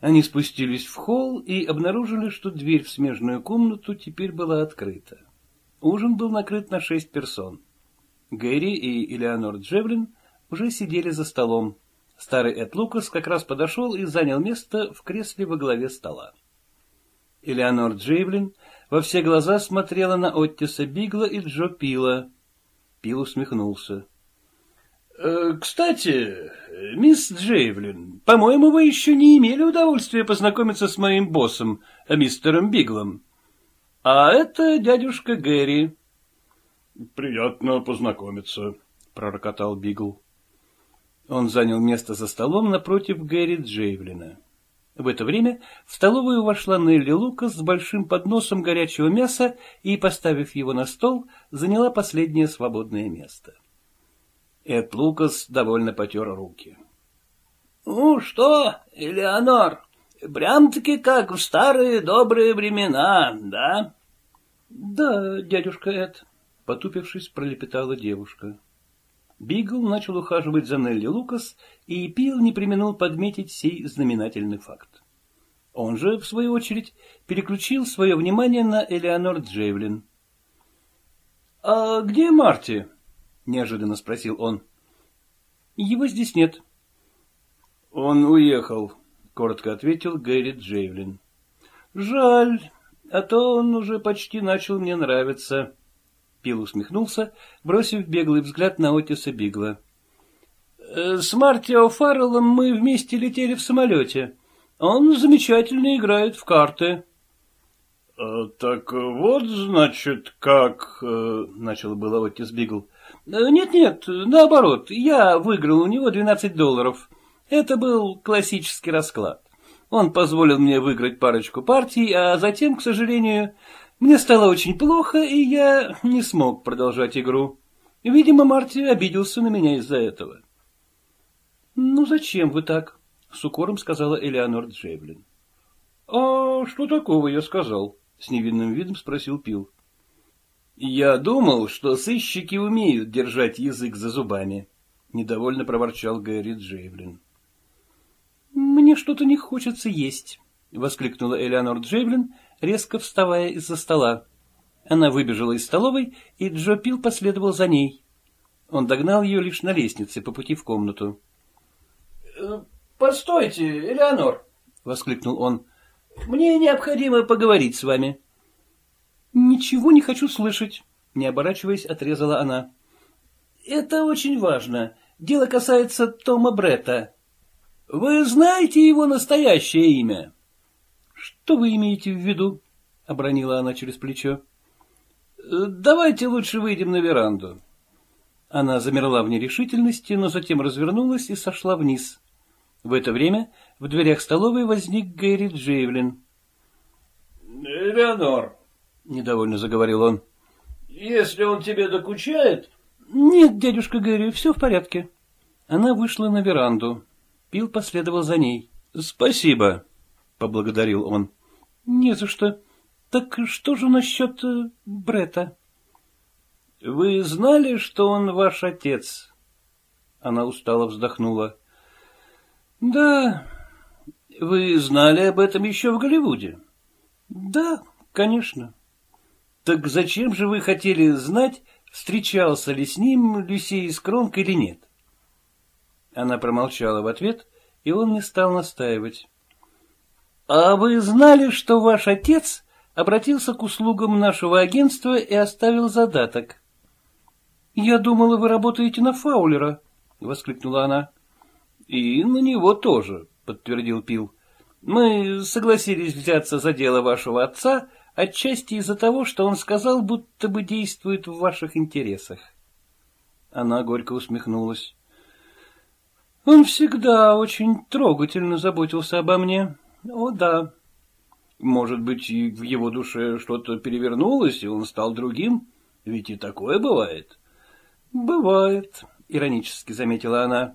Они спустились в холл и обнаружили, что дверь в смежную комнату теперь была открыта. Ужин был накрыт на шесть персон. Гэри и Элеонор Джевлин уже сидели за столом. Старый Эд Лукас как раз подошел и занял место в кресле во главе стола. Элеонор Джейвлин во все глаза смотрела на Оттиса Бигла и Джо Пила. Пил усмехнулся. — Кстати, мисс Джейвлин, по-моему, вы еще не имели удовольствия познакомиться с моим боссом, мистером Биглом. А это дядюшка Гэри. — Приятно познакомиться, — пророкотал Бигл. Он занял место за столом напротив Гэри Джейвлина. В это время в столовую вошла Нелли Лукас с большим подносом горячего мяса и, поставив его на стол, заняла последнее свободное место. Эд Лукас довольно потер руки. — Ну что, Элеонор, прям-таки как в старые добрые времена, да? — Да, дядюшка Эд. потупившись, пролепетала девушка. Бигл начал ухаживать за Нелли Лукас, и Пил не преминул подметить сей знаменательный факт. Он же, в свою очередь, переключил свое внимание на Элеонор Джейвлин. — А где Марти? — неожиданно спросил он. — Его здесь нет. — Он уехал, — коротко ответил Гэри Джейвлин. — Жаль, а то он уже почти начал мне нравиться. Пил усмехнулся, бросив беглый взгляд на Отиса Бигла. «С Марти О'Фарреллом мы вместе летели в самолете. Он замечательно играет в карты». «Так вот, значит, как...» — начал было Отис Бигл. «Нет-нет, наоборот, я выиграл у него двенадцать долларов. Это был классический расклад. Он позволил мне выиграть парочку партий, а затем, к сожалению... Мне стало очень плохо, и я не смог продолжать игру. Видимо, Марти обиделся на меня из-за этого». — Ну зачем вы так? — с укором сказала Элеонор Джейвлин. — А что такого я сказал? — с невинным видом спросил Пил. — Я думал, что сыщики умеют держать язык за зубами, — недовольно проворчал Гэри Джейвлин. — Мне что-то не хочется есть, — воскликнула Элеонор Джейвлин, резко вставая из-за стола. Она выбежала из столовой, и Джо Пил последовал за ней. Он догнал ее лишь на лестнице по пути в комнату. — Постойте, Элеонор! — воскликнул он. — Мне необходимо поговорить с вами. — Ничего не хочу слышать, — не оборачиваясь, отрезала она. — Это очень важно. Дело касается Тома Бретта. — Вы знаете его настоящее имя? — Что вы имеете в виду? — обронила она через плечо. — Давайте лучше выйдем на веранду. Она замерла в нерешительности, но затем развернулась и сошла вниз. В это время в дверях столовой возник Гэри Джейвлин. — Элеонор, — недовольно заговорил он, — если он тебе докучает... — Нет, дядюшка Гэри, все в порядке. Она вышла на веранду. Пил последовал за ней. — Спасибо, — поблагодарил он. — Не за что. Так что же насчет э, Бретта? — Вы знали, что он ваш отец? Она устало вздохнула. — Да. — Вы знали об этом еще в Голливуде? — Да, конечно. — Так зачем же вы хотели знать, встречался ли с ним Люсей Скронк или нет? Она промолчала в ответ, и он не стал настаивать. — А вы знали, что ваш отец обратился к услугам нашего агентства и оставил задаток? — Я думала, вы работаете на Фаулера, — воскликнула она. — И на него тоже, — подтвердил Пил. — Мы согласились взяться за дело вашего отца отчасти из-за того, что он сказал, будто бы действует в ваших интересах. Она горько усмехнулась. — Он всегда очень трогательно заботился обо мне. — О, да. Может быть, в его душе что-то перевернулось, и он стал другим? Ведь и такое бывает. — Бывает, — иронически заметила она.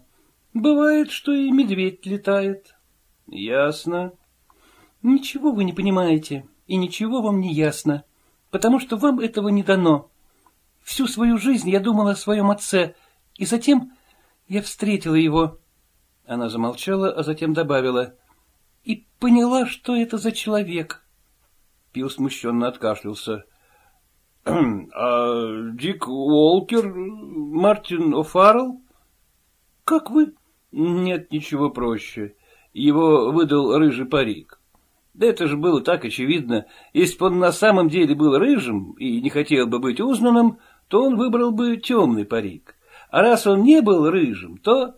— Бывает, что и медведь летает. — Ясно. — Ничего вы не понимаете, и ничего вам не ясно, потому что вам этого не дано. Всю свою жизнь я думала о своем отце, и затем я встретила его. Она замолчала, а затем добавила... И поняла, что это за человек. Пил смущенно откашлялся. — А Дик Уолкер, Мартин О'Фаррелл? — Как вы? — Нет, ничего проще. Его выдал рыжий парик. Да это же было так очевидно. Если бы он на самом деле был рыжим и не хотел бы быть узнанным, то он выбрал бы темный парик. А раз он не был рыжим, то...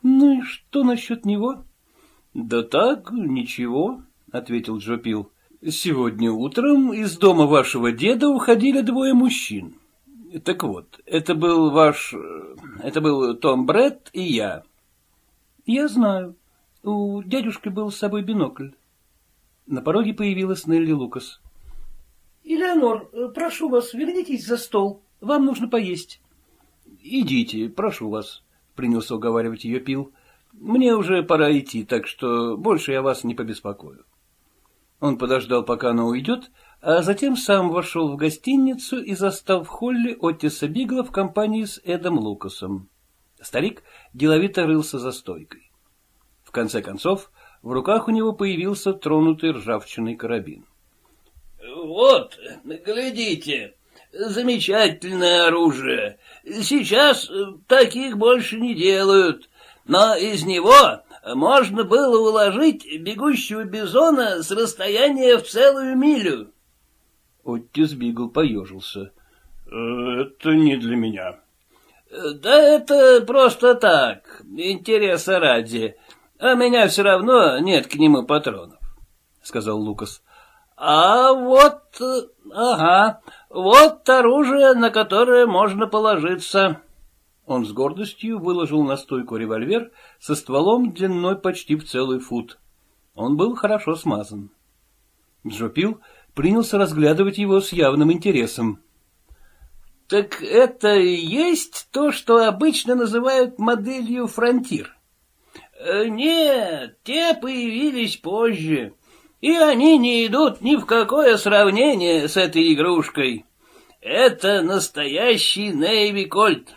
Ну и что насчет него? — Да так, ничего, — ответил Джо Пил. — Сегодня утром из дома вашего деда уходили двое мужчин. Так вот, это был ваш... это был Том Бретт и я. — Я знаю. У дядюшки был с собой бинокль. На пороге появилась Нелли Лукас. — Элеонор, прошу вас, вернитесь за стол. Вам нужно поесть. — Идите, прошу вас, — принялся уговаривать ее Пил. — Мне уже пора идти, так что больше я вас не побеспокою. Он подождал, пока она уйдет, а затем сам вошел в гостиницу и застал в холле Оттиса Бигла в компании с Эдом Лукасом. Старик деловито рылся за стойкой. В конце концов, в руках у него появился тронутый ржавчиной карабин. — Вот, глядите, замечательное оружие. Сейчас таких больше не делают, но из него можно было уложить бегущего бизона с расстояния в целую милю. Оттис Бигл поежился. — Это не для меня. — Да это просто так, интереса ради. А меня все равно нет к нему патронов, — сказал Лукас. — А вот... ага, вот оружие, на которое можно положиться. Он с гордостью выложил на стойку револьвер со стволом длиной почти в целый фут. Он был хорошо смазан. Джо Пил принялся разглядывать его с явным интересом. — Так это и есть то, что обычно называют моделью «Фронтир»? — Нет, те появились позже, и они не идут ни в какое сравнение с этой игрушкой. Это настоящий Navy Colt.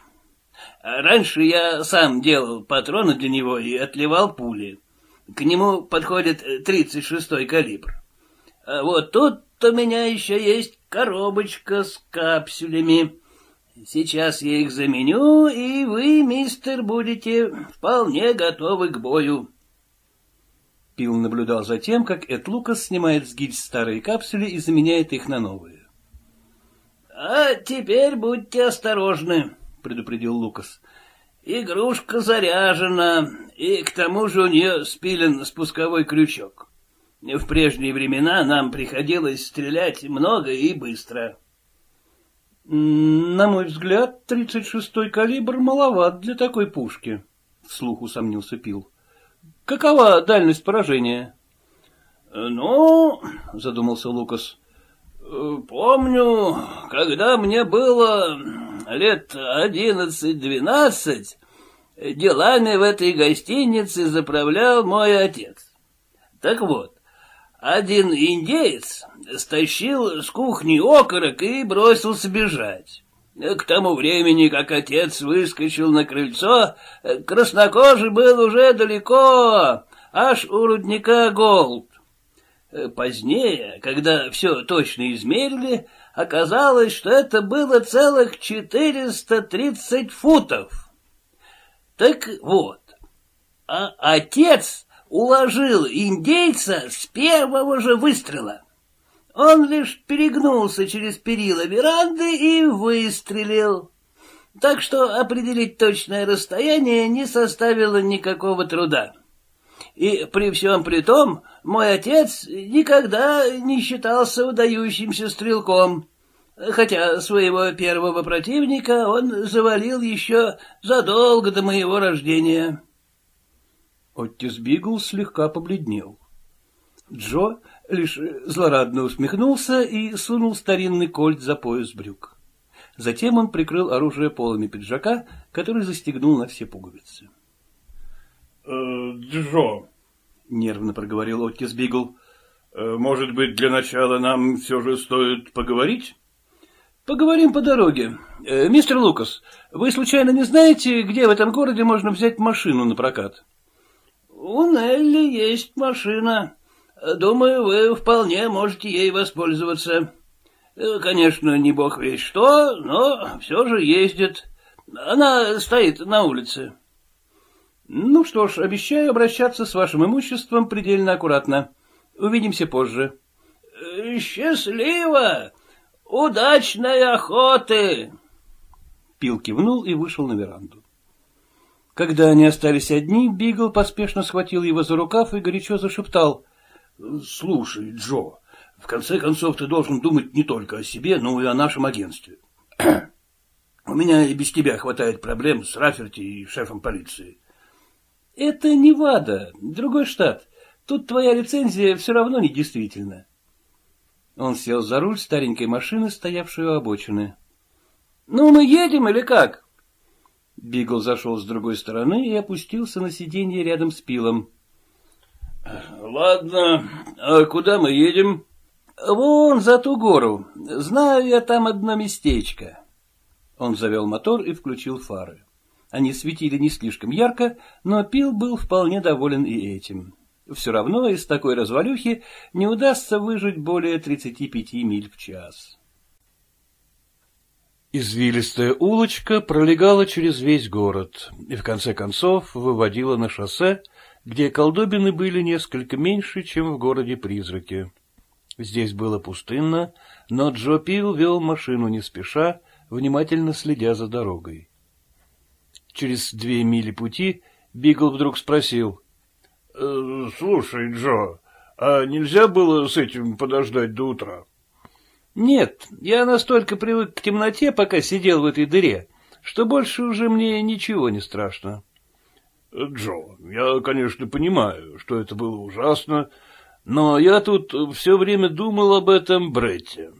Раньше я сам делал патроны для него и отливал пули. К нему подходит тридцать шестой калибр. А вот тут у меня еще есть коробочка с капсулями. Сейчас я их заменю, и вы, мистер, будете вполне готовы к бою. Пил наблюдал за тем, как Эд Лукас снимает с гильз старые капсули и заменяет их на новые. — А теперь будьте осторожны, предупредил Лукас. Игрушка заряжена, и к тому же у нее спилен спусковой крючок. В прежние времена нам приходилось стрелять много и быстро. На мой взгляд, тридцать шестой калибр маловат для такой пушки, вслух усомнился Пил. Какова дальность поражения? Ну, задумался Лукас. Помню, когда мне было лет одиннадцать-двенадцать, делами в этой гостинице заправлял мой отец. Так вот, один индеец стащил с кухни окорок и бросился бежать. К тому времени, как отец выскочил на крыльцо, краснокожий был уже далеко, аж у рудника Голд. Позднее, когда все точно измерили, оказалось, что это было целых четыреста тридцать футов. Так вот, а отец уложил индейца с первого же выстрела. Он лишь перегнулся через перила веранды и выстрелил. Так что определить точное расстояние не составило никакого труда. И при всем при том, мой отец никогда не считался выдающимся стрелком, хотя своего первого противника он завалил еще задолго до моего рождения. Оттис Бигл слегка побледнел. Джо лишь злорадно усмехнулся и сунул старинный кольт за пояс брюк. Затем он прикрыл оружие полами пиджака, который застегнул на все пуговицы. — Джо, — нервно проговорил Оттис Бигл, — может быть, для начала нам все же стоит поговорить? — Поговорим по дороге. Мистер Лукас, вы случайно не знаете, где в этом городе можно взять машину на прокат? — У Нелли есть машина. Думаю, вы вполне можете ей воспользоваться. Конечно, не бог весть что, но все же ездит. Она стоит на улице. Ну что ж, обещаю обращаться с вашим имуществом предельно аккуратно. Увидимся позже. Счастливо! Удачной охоты! Пил кивнул и вышел на веранду. Когда они остались одни, Бигл поспешно схватил его за рукав и горячо зашептал. — Слушай, Джо, в конце концов ты должен думать не только о себе, но и о нашем агентстве. У меня и без тебя хватает проблем с Раферти и шефом полиции. — Это Невада, другой штат. Тут твоя лицензия все равно недействительна. Он сел за руль старенькой машины, стоявшей у обочины. — Ну, мы едем или как? Бигл зашел с другой стороны и опустился на сиденье рядом с Пилом. — Ладно, а куда мы едем? Вон за ту гору. Знаю я там одно местечко. Он завел мотор и включил фары. Они светили не слишком ярко, но Пил был вполне доволен и этим. Все равно из такой развалюхи не удастся выжить более тридцати пяти миль в час. Извилистая улочка пролегала через весь город и в конце концов выводила на шоссе, где колдобины были несколько меньше, чем в городе-призраке. Здесь было пустынно, но Джо Пил вел машину не спеша, внимательно следя за дорогой. Через две мили пути Бигл вдруг спросил: «Э, — Слушай, Джо, а нельзя было с этим подождать до утра? — Нет, я настолько привык к темноте, пока сидел в этой дыре, что больше уже мне ничего не страшно. — Джо, я, конечно, понимаю, что это было ужасно, но я тут все время думал об этом Бретте.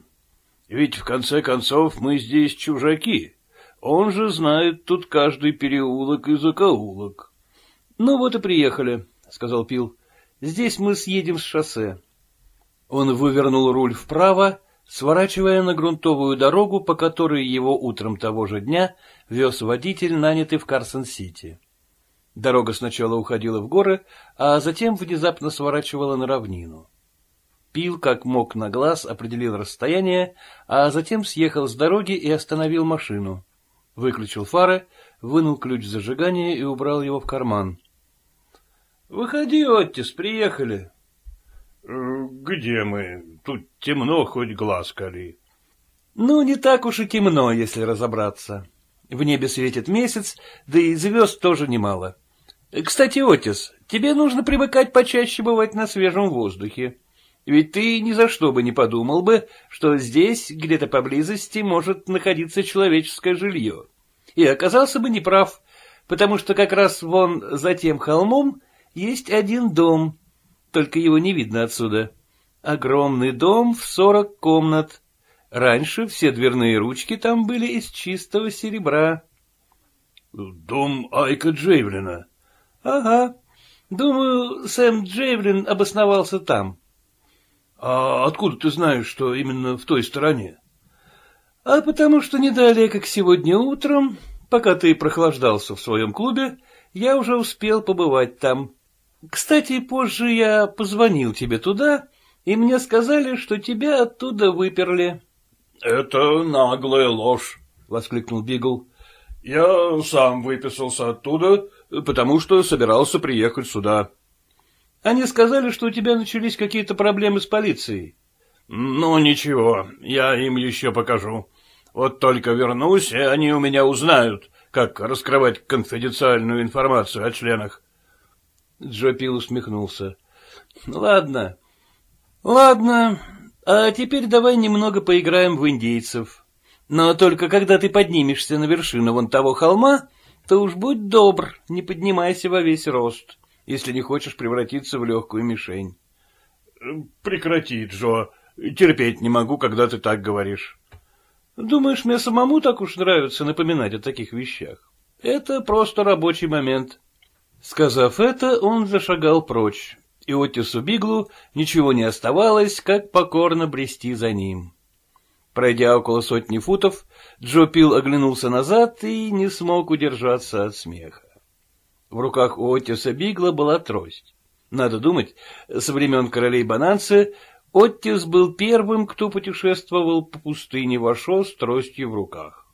Ведь, в конце концов, мы здесь чужаки. Он же знает тут каждый переулок и закоулок. — Ну вот и приехали, — сказал Пил. — Здесь мы съедем с шоссе. Он вывернул руль вправо, сворачивая на грунтовую дорогу, по которой его утром того же дня вез водитель, нанятый в Карсон-Сити. Дорога сначала уходила в горы, а затем внезапно сворачивала на равнину. Пил, как мог на глаз, определил расстояние, а затем съехал с дороги и остановил машину. Выключил фары, вынул ключ зажигания и убрал его в карман. — Выходи, Оттис, приехали. — Где мы? Тут темно, хоть глаз кали. — Ну, не так уж и темно, если разобраться. В небе светит месяц, да и звезд тоже немало. Кстати, Оттис, тебе нужно привыкать почаще бывать на свежем воздухе. Ведь ты ни за что бы не подумал бы, что здесь, где-то поблизости, может находиться человеческое жилье. И оказался бы неправ, потому что как раз вон за тем холмом есть один дом, только его не видно отсюда. Огромный дом в сорок комнат. Раньше все дверные ручки там были из чистого серебра. — Дом Айка Джейвлина. — Ага. Думаю, Сэм Джейвлин обосновался там. — А откуда ты знаешь, что именно в той стороне? — А потому что не далее, как сегодня утром, пока ты прохлаждался в своем клубе, я уже успел побывать там. Кстати, позже я позвонил тебе туда, и мне сказали, что тебя оттуда выперли. — Это наглая ложь, — воскликнул Бигл. — Я сам выписался оттуда, потому что собирался приехать сюда. Они сказали, что у тебя начались какие-то проблемы с полицией. — Ну, ничего, я им еще покажу. Вот только вернусь, и они у меня узнают, как раскрывать конфиденциальную информацию о членах. Джо Пил усмехнулся. — Ладно, ладно, а теперь давай немного поиграем в индейцев. Но только когда ты поднимешься на вершину вон того холма, то уж будь добр, не поднимайся во весь рост, если не хочешь превратиться в легкую мишень. — Прекрати, Джо. Терпеть не могу, когда ты так говоришь. — Думаешь, мне самому так уж нравится напоминать о таких вещах? Это просто рабочий момент. Сказав это, он зашагал прочь, и Оттису Биглу ничего не оставалось, как покорно брести за ним. Пройдя около сотни футов, Джо Пил оглянулся назад и не смог удержаться от смеха. В руках у Оттиса Бигла была трость. Надо думать, со времен королей Бананцы Оттис был первым, кто путешествовал по пустыне Вашо с тростью в руках.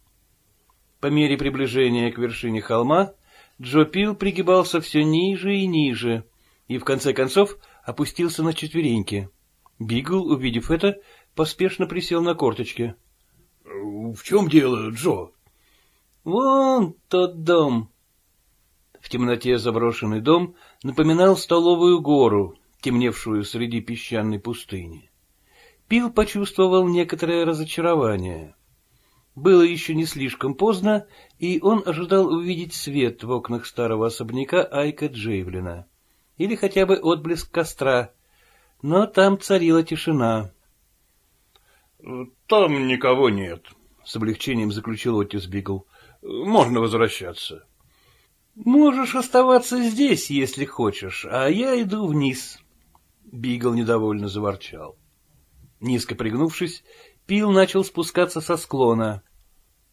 По мере приближения к вершине холма Джо Пил пригибался все ниже и ниже, и в конце концов опустился на четвереньки. Бигл, увидев это, поспешно присел на корточки. — В чем дело, Джо? — Вон тот дом. В темноте заброшенный дом напоминал столовую гору, темневшую среди песчаной пустыни. Пил почувствовал некоторое разочарование. Было еще не слишком поздно, и он ожидал увидеть свет в окнах старого особняка Айка Джейвлина, или хотя бы отблеск костра, но там царила тишина. — Там никого нет, — с облегчением заключил Оттис Бигл. — Можно возвращаться. — Можешь оставаться здесь, если хочешь, а я иду вниз. Бигл недовольно заворчал. Низко пригнувшись, Пил начал спускаться со склона.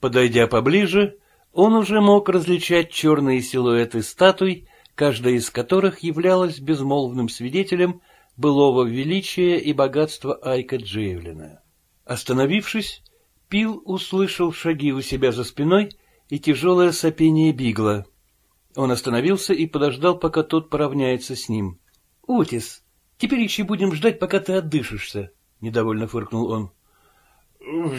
Подойдя поближе, он уже мог различать черные силуэты статуй, каждая из которых являлась безмолвным свидетелем былого величия и богатства Айка Джейвлина. Остановившись, Пил услышал шаги у себя за спиной и тяжелое сопение Бигла. Он остановился и подождал, пока тот поравняется с ним. — Отис, теперь еще будем ждать, пока ты отдышишься, — недовольно фыркнул он.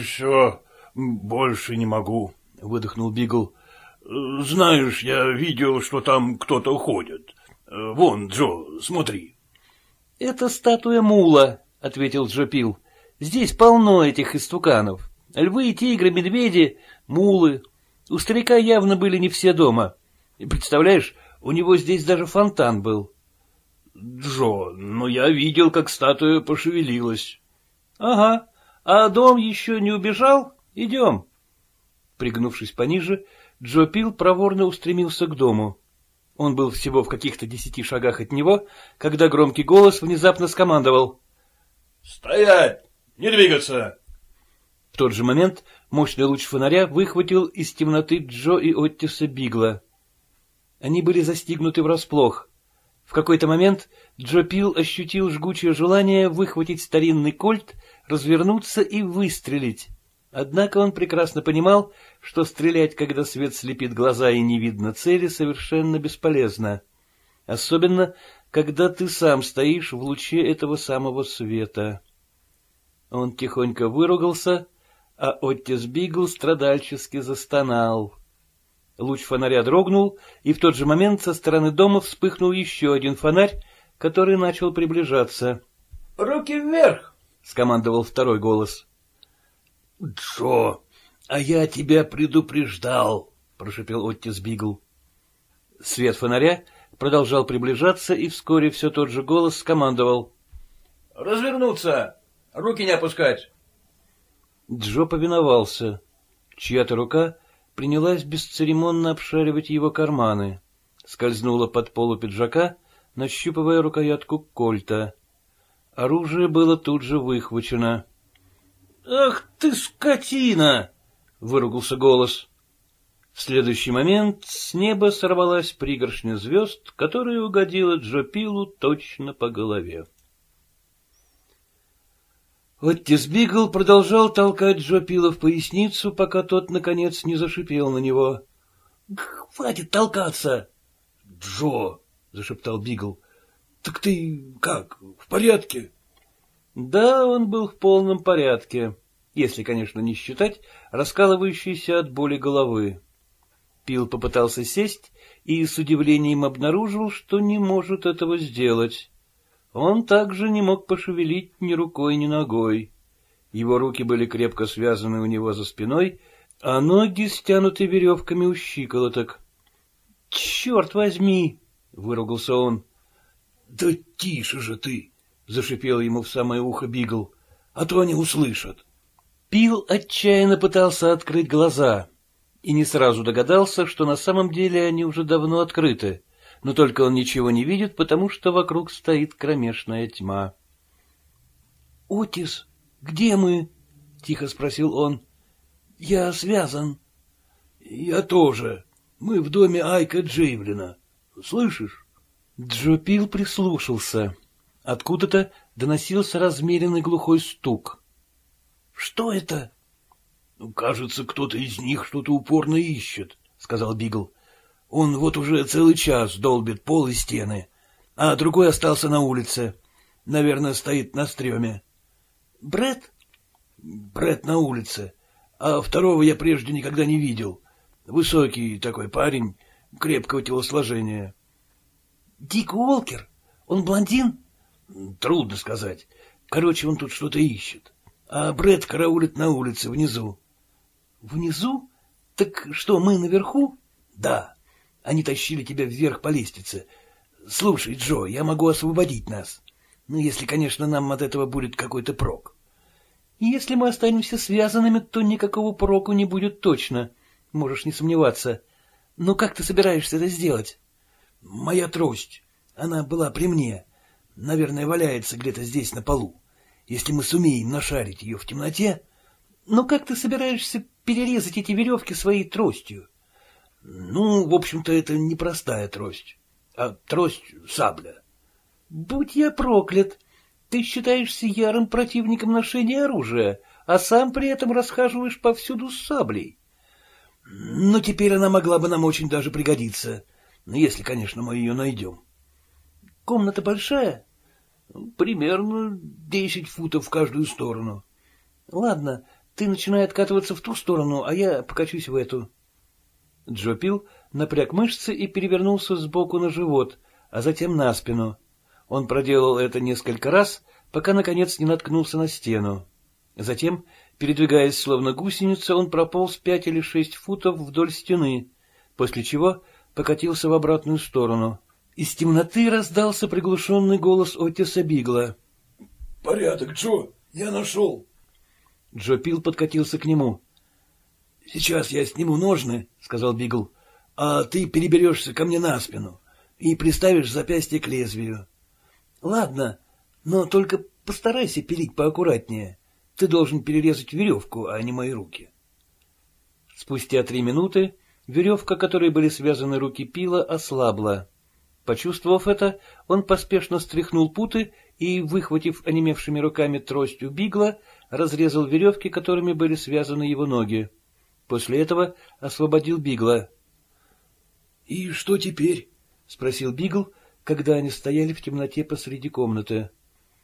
— Все, больше не могу, — выдохнул Бигл. — Знаешь, я видел, что там кто-то ходит. Вон, Джо, смотри. — Это статуя Мула, — ответил Джо Пил. — Здесь полно этих истуканов. Львы, тигры, медведи, мулы. У старика явно были не все дома. Представляешь, у него здесь даже фонтан был. — Джо, но я видел, как статуя пошевелилась. — Ага, а дом еще не убежал? Идем. Пригнувшись пониже, Джо Пил проворно устремился к дому. Он был всего в каких-то десяти шагах от него, когда громкий голос внезапно скомандовал. — Стоять! Не двигаться! В тот же момент мощный луч фонаря выхватил из темноты Джо и Оттиса Бигла. Они были застигнуты врасплох. В какой-то момент Джо Пил ощутил жгучее желание выхватить старинный кольт, развернуться и выстрелить. Однако он прекрасно понимал, что стрелять, когда свет слепит глаза и не видно цели, совершенно бесполезно. Особенно, когда ты сам стоишь в луче этого самого света. Он тихонько выругался, а Оттис Бигл страдальчески застонал. Луч фонаря дрогнул, и в тот же момент со стороны дома вспыхнул еще один фонарь, который начал приближаться. — Руки вверх! — скомандовал второй голос. — Джо, а я тебя предупреждал! — прошипел Оттис Бигл. Свет фонаря продолжал приближаться, и вскоре все тот же голос скомандовал. — Развернуться! Руки не опускать! Джо повиновался. Чья-то рука принялась бесцеремонно обшаривать его карманы, скользнула под полу пиджака, нащупывая рукоятку кольта. Оружие было тут же выхвачено. — Ах ты, скотина! — выругался голос. В следующий момент с неба сорвалась пригоршня звезд, которая угодила Джо Пилу точно по голове. Оттис Бигл продолжал толкать Джо Пила в поясницу, пока тот, наконец, не зашипел на него. — Хватит толкаться! — Джо, — зашептал Бигл, — так ты как, в порядке? Да, он был в полном порядке, если, конечно, не считать раскалывающейся от боли головы. Пил попытался сесть и с удивлением обнаружил, что не может этого сделать. Он также не мог пошевелить ни рукой, ни ногой. Его руки были крепко связаны у него за спиной, а ноги стянуты веревками у щиколоток. — Черт возьми! — выругался он. — Да тише же ты! — зашипел ему в самое ухо Бигл. — А то они услышат. Пил отчаянно пытался открыть глаза и не сразу догадался, что на самом деле они уже давно открыты. Но только он ничего не видит, потому что вокруг стоит кромешная тьма. — Отис, где мы? — тихо спросил он. — Я связан. — Я тоже. Мы в доме Айка Джейвлина. Слышишь? Джо Пил прислушался. Откуда-то доносился размеренный глухой стук. — Что это? — Кажется, кто-то из них что-то упорно ищет, — сказал Бигл. Он вот уже целый час долбит пол и стены, а другой остался на улице. Наверное, стоит на стреме. — Брэд? — Брэд на улице. А второго я прежде никогда не видел. Высокий такой парень, крепкого телосложения. — Дик Уолкер? Он блондин? — Трудно сказать. Короче, он тут что-то ищет. А Брэд караулит на улице внизу. — Внизу? Так что, мы наверху? — Да. Они тащили тебя вверх по лестнице. Слушай, Джо, я могу освободить нас. Ну, если, конечно, нам от этого будет какой-то прок. Если мы останемся связанными, то никакого проку не будет точно. Можешь не сомневаться. Но как ты собираешься это сделать? Моя трость. Она была при мне. наверное, валяется где-то здесь на полу. Если мы сумеем нашарить ее в темноте... — Но как ты собираешься перерезать эти веревки своей тростью? — Ну, в общем-то, это не простая трость, а трость-сабля. — Будь я проклят! Ты считаешься ярым противником ношения оружия, а сам при этом расхаживаешь повсюду с саблей. — Но теперь она могла бы нам очень даже пригодиться, если, конечно, мы ее найдем. — Комната большая? — Примерно десять футов в каждую сторону. — Ладно, ты начинай откатываться в ту сторону, а я покачусь в эту. Джо Пил напряг мышцы и перевернулся сбоку на живот, а затем на спину. Он проделал это несколько раз, пока, наконец, не наткнулся на стену. Затем, передвигаясь словно гусеница, он прополз пять или шесть футов вдоль стены, после чего покатился в обратную сторону. Из темноты раздался приглушенный голос Отиса Бигла. — Порядок, Джо, я нашел. Джо Пил подкатился к нему. — Сейчас я сниму ножны, — сказал Бигл, — а ты переберешься ко мне на спину и приставишь запястье к лезвию. — Ладно, но только постарайся пилить поаккуратнее. Ты должен перерезать веревку, а не мои руки. Спустя три минуты веревка, которой были связаны руки Пила, ослабла. Почувствовав это, он поспешно стряхнул путы и, выхватив онемевшими руками трость у Бигла, разрезал веревки, которыми были связаны его ноги. После этого освободил Бигла. — И что теперь? — спросил Бигл, когда они стояли в темноте посреди комнаты.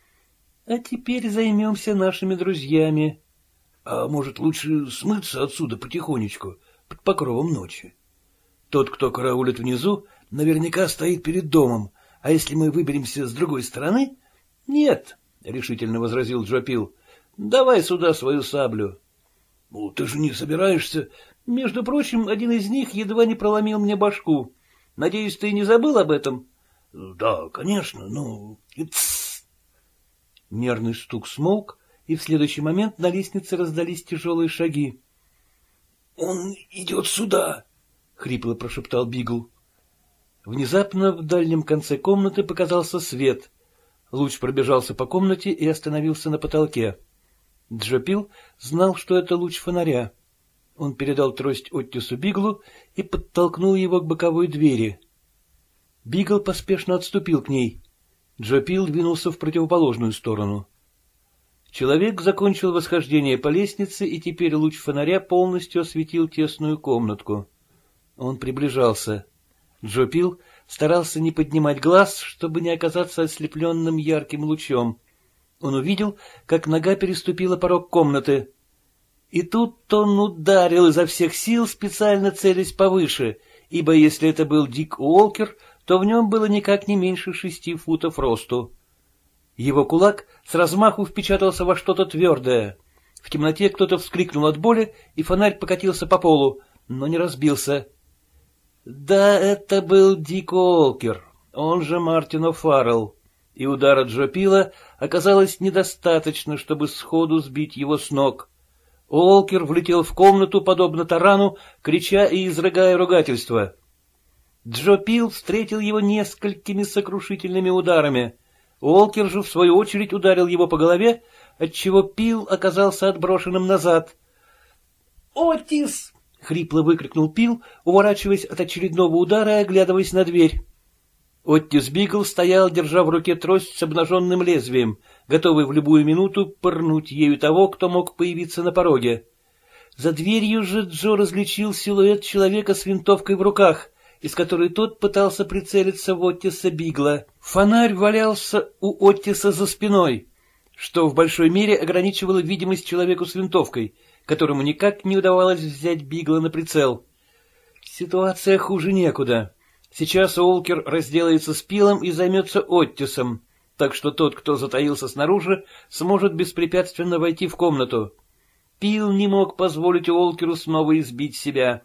— А теперь займемся нашими друзьями. — А может, лучше смыться отсюда потихонечку, под покровом ночи? Тот, кто караулит внизу, наверняка стоит перед домом, а если мы выберемся с другой стороны... — Нет, — решительно возразил Джо Пил, — давай сюда свою саблю. — Ну, ты же не собираешься... — Между прочим, один из них едва не проломил мне башку. Надеюсь, ты не забыл об этом? — Да, конечно, но... Тссс! Мерный стук смолк, и в следующий момент на лестнице раздались тяжелые шаги. — Он идет сюда! — хрипло прошептал Бигл. Внезапно в дальнем конце комнаты показался свет. Луч пробежался по комнате и остановился на потолке. Джо Пил знал, что это луч фонаря. Он передал трость Оттису Биглу и подтолкнул его к боковой двери. Бигл поспешно отступил к ней. Джо Пил двинулся в противоположную сторону. Человек закончил восхождение по лестнице, и теперь луч фонаря полностью осветил тесную комнатку. Он приближался. Джо Пил старался не поднимать глаз, чтобы не оказаться ослепленным ярким лучом. Он увидел, как нога переступила порог комнаты. И тут он ударил изо всех сил, специально целясь повыше, ибо если это был Дик Уолкер, то в нем было никак не меньше шести футов росту. Его кулак с размаху впечатался во что-то твердое. В темноте кто-то вскрикнул от боли, и фонарь покатился по полу, но не разбился. Да, это был Дик Уолкер, он же Мартин О'Фаррелл, и удара Джо Пила оказалось недостаточно, чтобы сходу сбить его с ног. Уолкер влетел в комнату, подобно тарану, крича и изрыгая ругательства. Джо Пил встретил его несколькими сокрушительными ударами. Уолкер же, в свою очередь, ударил его по голове, отчего Пил оказался отброшенным назад. «Отис!» — хрипло выкрикнул Пил, уворачиваясь от очередного удара и оглядываясь на дверь. Оттис Бигл стоял, держа в руке трость с обнаженным лезвием, готовый в любую минуту пырнуть ею того, кто мог появиться на пороге. За дверью же Джо различил силуэт человека с винтовкой в руках, из которой тот пытался прицелиться в Оттиса Бигла. Фонарь валялся у Оттиса за спиной, что в большой мере ограничивало видимость человеку с винтовкой, которому никак не удавалось взять Бигла на прицел. Ситуация хуже некуда. Сейчас Уолкер разделается с Пилом и займется Оттисом, так что тот, кто затаился снаружи, сможет беспрепятственно войти в комнату. Пил не мог позволить Уолкеру снова избить себя,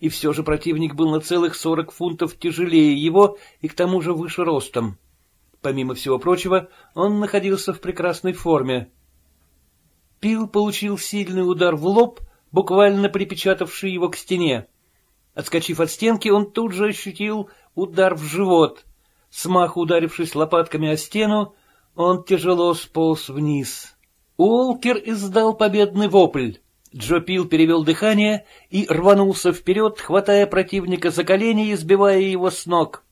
и все же противник был на целых сорок фунтов тяжелее его и к тому же выше ростом. Помимо всего прочего, он находился в прекрасной форме. Пил получил сильный удар в лоб, буквально припечатавший его к стене. Отскочив от стенки, он тут же ощутил удар в живот. Смаху ударившись лопатками о стену, он тяжело сполз вниз. Уолкер издал победный вопль. Джо Пил перевел дыхание и рванулся вперед, хватая противника за колени и сбивая его с ног.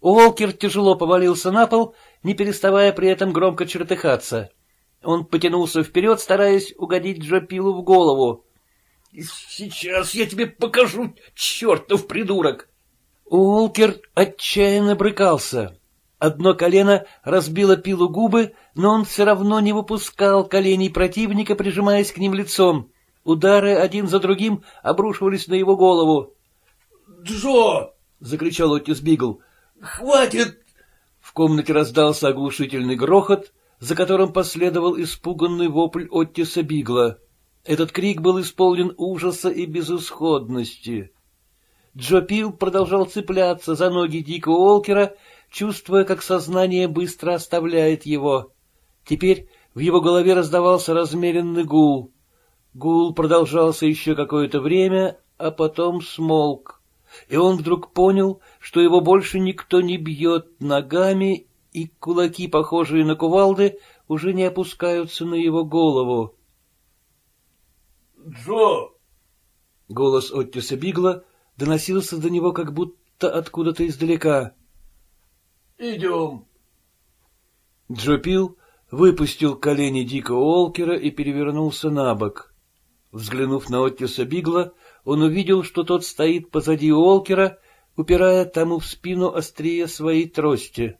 Уолкер тяжело повалился на пол, не переставая при этом громко чертыхаться. Он потянулся вперед, стараясь угодить Джо Пилу в голову. — Сейчас я тебе покажу, чертов придурок! Уолкер отчаянно брыкался. Одно колено разбило Пилу губы, но он все равно не выпускал коленей противника, прижимаясь к ним лицом. Удары один за другим обрушивались на его голову. — Джо! — закричал Отис Бигл. — Хватит! В комнате раздался оглушительный грохот, за которым последовал испуганный вопль Оттиса Бигла. Этот крик был исполнен ужаса и безысходности. Джо Пил продолжал цепляться за ноги Дика Уолкера, чувствуя, как сознание быстро оставляет его. Теперь в его голове раздавался размеренный гул. Гул продолжался еще какое-то время, а потом смолк. И он вдруг понял, что его больше никто не бьет ногами, и кулаки, похожие на кувалды, уже не опускаются на его голову. — Джо! — голос Оттиса Бигла доносился до него как будто откуда-то издалека. — Идем. Джо Пил выпустил колени Дика Уолкера и перевернулся на бок. Взглянув на Оттиса Бигла, он увидел, что тот стоит позади Уолкера, упирая тому в спину острие своей трости.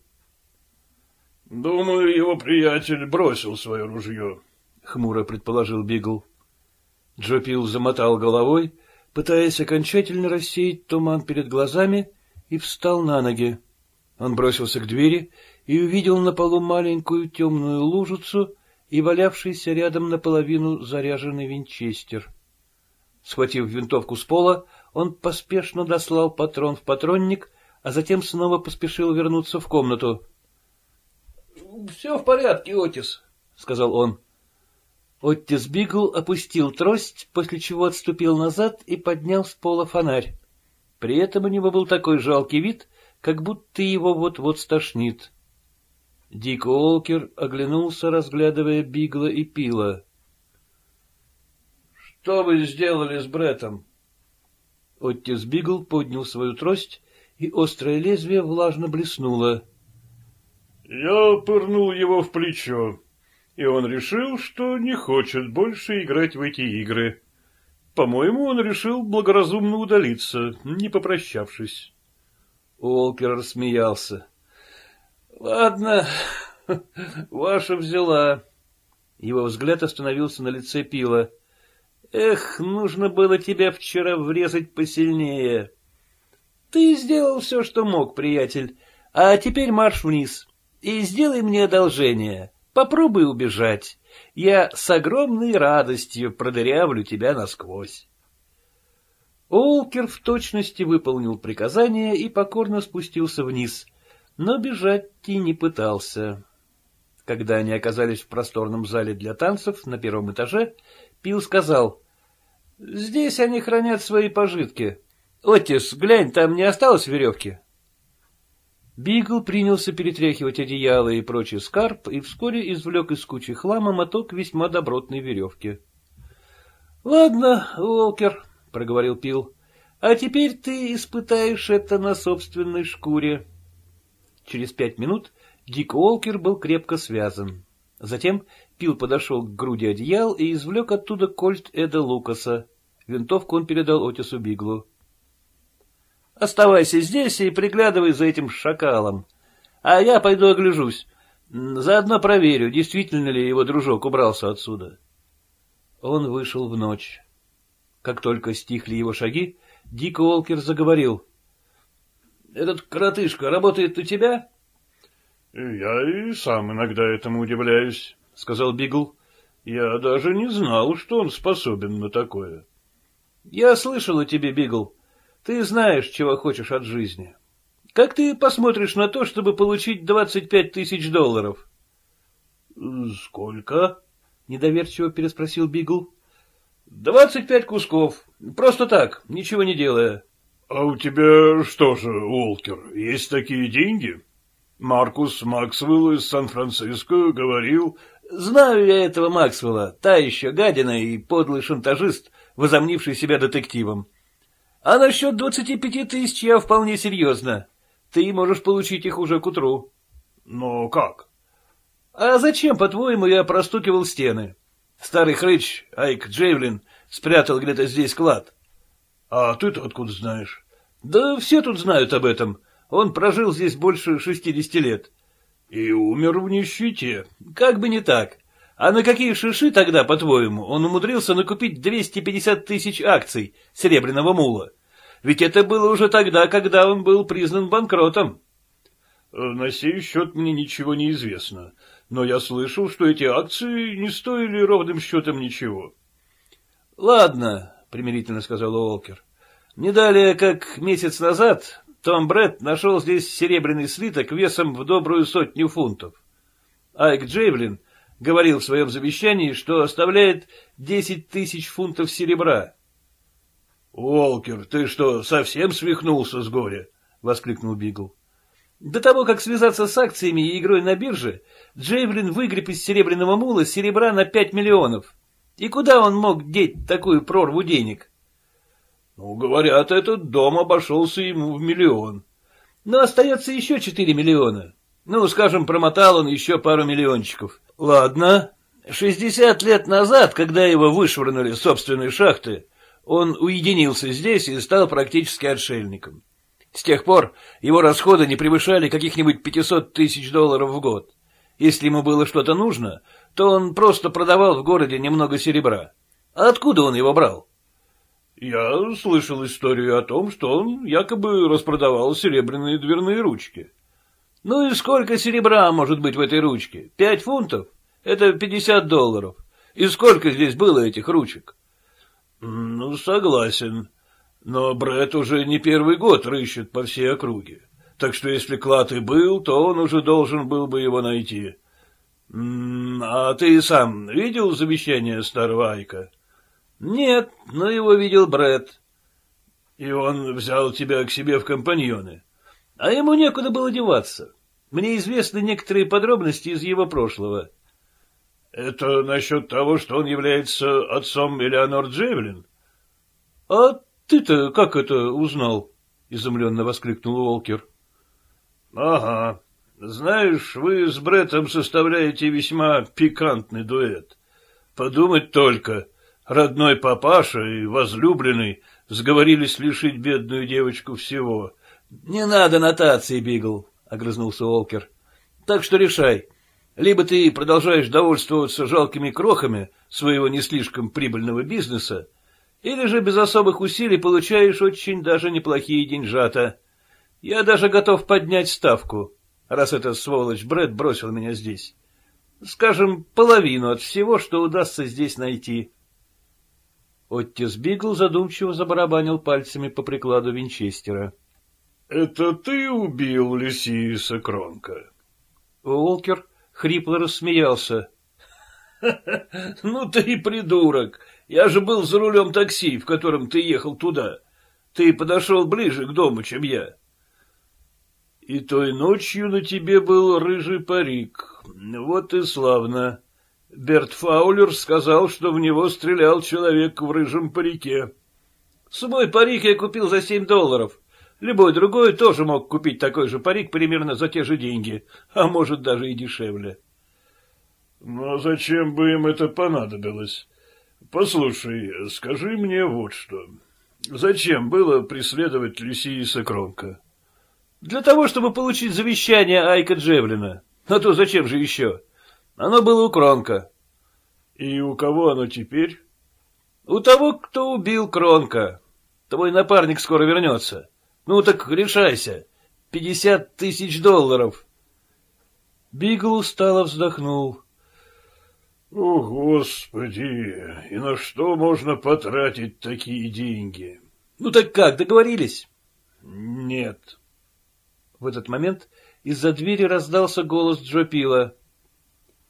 — Думаю, его приятель бросил свое ружье, — хмуро предположил Бигл. Джо Пил замотал головой, пытаясь окончательно рассеять туман перед глазами, и встал на ноги. Он бросился к двери и увидел на полу маленькую темную лужицу и валявшийся рядом наполовину заряженный винчестер. Схватив винтовку с пола, он поспешно дослал патрон в патронник, а затем снова поспешил вернуться в комнату. — Все в порядке, Отис, — сказал он. Оттис Бигл опустил трость, после чего отступил назад и поднял с пола фонарь. При этом у него был такой жалкий вид, как будто его вот-вот стошнит. Дик Уолкер оглянулся, разглядывая Бигла и Пила. — Что вы сделали с Бреттом? Оттис Бигл поднял свою трость, и острое лезвие влажно блеснуло. — Я пырнул его в плечо. И он решил, что не хочет больше играть в эти игры. По-моему, он решил благоразумно удалиться, не попрощавшись. Уолкер рассмеялся. — Ладно, ваша взяла. Его взгляд остановился на лице Пила. — Эх, нужно было тебя вчера врезать посильнее. — Ты сделал все, что мог, приятель, а теперь марш вниз и сделай мне одолжение. Попробуй убежать. Я с огромной радостью продырявлю тебя насквозь. Уолкер в точности выполнил приказание и покорно спустился вниз, но бежать и не пытался. Когда они оказались в просторном зале для танцев на первом этаже, Пил сказал: — Здесь они хранят свои пожитки. Отис, глянь, там не осталось веревки? Бигл принялся перетряхивать одеяло и прочий скарб и вскоре извлек из кучи хлама моток весьма добротной веревки. — Ладно, Уолкер, — проговорил Пил, — а теперь ты испытаешь это на собственной шкуре. Через пять минут Дик Уолкер был крепко связан. Затем Пил подошел к груди одеял и извлек оттуда кольт Эда Лукаса. Винтовку он передал Отису Биглу. Оставайся здесь и приглядывай за этим шакалом. А я пойду огляжусь. Заодно проверю, действительно ли его дружок убрался отсюда. Он вышел в ночь. Как только стихли его шаги, Дик Уолкер заговорил. — Этот коротышка работает у тебя? — Я и сам иногда этому удивляюсь, — сказал Бигл. — Я даже не знал, что он способен на такое. — Я слышал о тебе, Бигл. Ты знаешь, чего хочешь от жизни. Как ты посмотришь на то, чтобы получить двадцать пять тысяч долларов? — Сколько? — недоверчиво переспросил Бигл. — Двадцать пять кусков. Просто так, ничего не делая. — А у тебя что же, Уолкер, есть такие деньги? Маркус Максвелл из Сан-Франциско говорил... — Знаю я этого Максвелла, та еще гадина и подлый шантажист, возомнивший себя детективом. А насчет двадцати пяти тысяч я вполне серьезно. Ты можешь получить их уже к утру. — Но как? — А зачем, по-твоему, я простукивал стены? Старый хрыч, Айк Джейвлин, спрятал где-то здесь клад. — А ты-то откуда знаешь? — Да все тут знают об этом. Он прожил здесь больше шестидесяти лет. — И умер в нищете. — Как бы не так. А на какие шиши тогда, по-твоему, он умудрился накупить двести пятьдесят тысяч акций серебряного мула? Ведь это было уже тогда, когда он был признан банкротом. — На сей счет мне ничего не известно, но я слышал, что эти акции не стоили ровным счетом ничего. — Ладно, — примирительно сказал Уолкер. — Не далее, как месяц назад... Том Брэд нашел здесь серебряный слиток весом в добрую сотню фунтов. Айк Джейвлин говорил в своем завещании, что оставляет десять тысяч фунтов серебра. — Уолкер, ты что, совсем свихнулся с горя? — воскликнул Бигл. До того, как связаться с акциями и игрой на бирже, Джейвлин выгреб из серебряного мула серебра на пять миллионов. И куда он мог деть такую прорву денег? Ну, говорят, этот дом обошелся ему в миллион. Но остается еще четыре миллиона. Ну, скажем, промотал он еще пару миллиончиков. Ладно. Шестьдесят лет назад, когда его вышвырнули с собственной шахты, он уединился здесь и стал практически отшельником. С тех пор его расходы не превышали каких-нибудь пятисот тысяч долларов в год. Если ему было что-то нужно, то он просто продавал в городе немного серебра. А откуда он его брал? Я слышал историю о том, что он якобы распродавал серебряные дверные ручки. Ну и сколько серебра может быть в этой ручке? Пять фунтов? Это пятьдесят долларов. И сколько здесь было этих ручек? Ну, согласен. Но Брэд уже не первый год рыщет по всей округе. Так что если клад и был, то он уже должен был бы его найти. А ты сам видел завещание старого Айка? — Нет, но его видел Брэд. — И он взял тебя к себе в компаньоны. — А ему некуда было деваться. Мне известны некоторые подробности из его прошлого. — Это насчет того, что он является отцом Элеонор Джейвлин? — А ты-то как это узнал? — изумленно воскликнул Уолкер. — Ага. Знаешь, вы с Брэдом составляете весьма пикантный дуэт. Подумать только... Родной папаша и возлюбленный сговорились лишить бедную девочку всего. — Не надо нотации, Бигл, — огрызнулся Уолкер. — Так что решай. Либо ты продолжаешь довольствоваться жалкими крохами своего не слишком прибыльного бизнеса, или же без особых усилий получаешь очень даже неплохие деньжата. Я даже готов поднять ставку, раз эта сволочь Брэд бросил меня здесь. Скажем, половину от всего, что удастся здесь найти. Оттис Бигл задумчиво забарабанил пальцами по прикладу винчестера. — Это ты убил Лисиса Кронка? Уолкер хрипло рассмеялся. — Ну ты и придурок! Я же был за рулем такси, в котором ты ехал туда. Ты подошел ближе к дому, чем я. — И той ночью на тебе был рыжий парик. Вот и славно. Берт Фаулер сказал, что в него стрелял человек в рыжем парике. — Свой парик я купил за семь долларов. Любой другой тоже мог купить такой же парик примерно за те же деньги, а может даже и дешевле. — Но зачем бы им это понадобилось? Послушай, скажи мне вот что. Зачем было преследовать Лисиса Кронка? — Для того, чтобы получить завещание Айка Джевлина. А то зачем же еще? Оно было у Кронка. — И у кого оно теперь? — У того, кто убил Кронка. Твой напарник скоро вернется. Ну так решайся. Пятьдесят тысяч долларов. Бигл устало вздохнул. — О, Господи, и на что можно потратить такие деньги? — Ну так как, договорились? — Нет. В этот момент из-за двери раздался голос Джо Пила.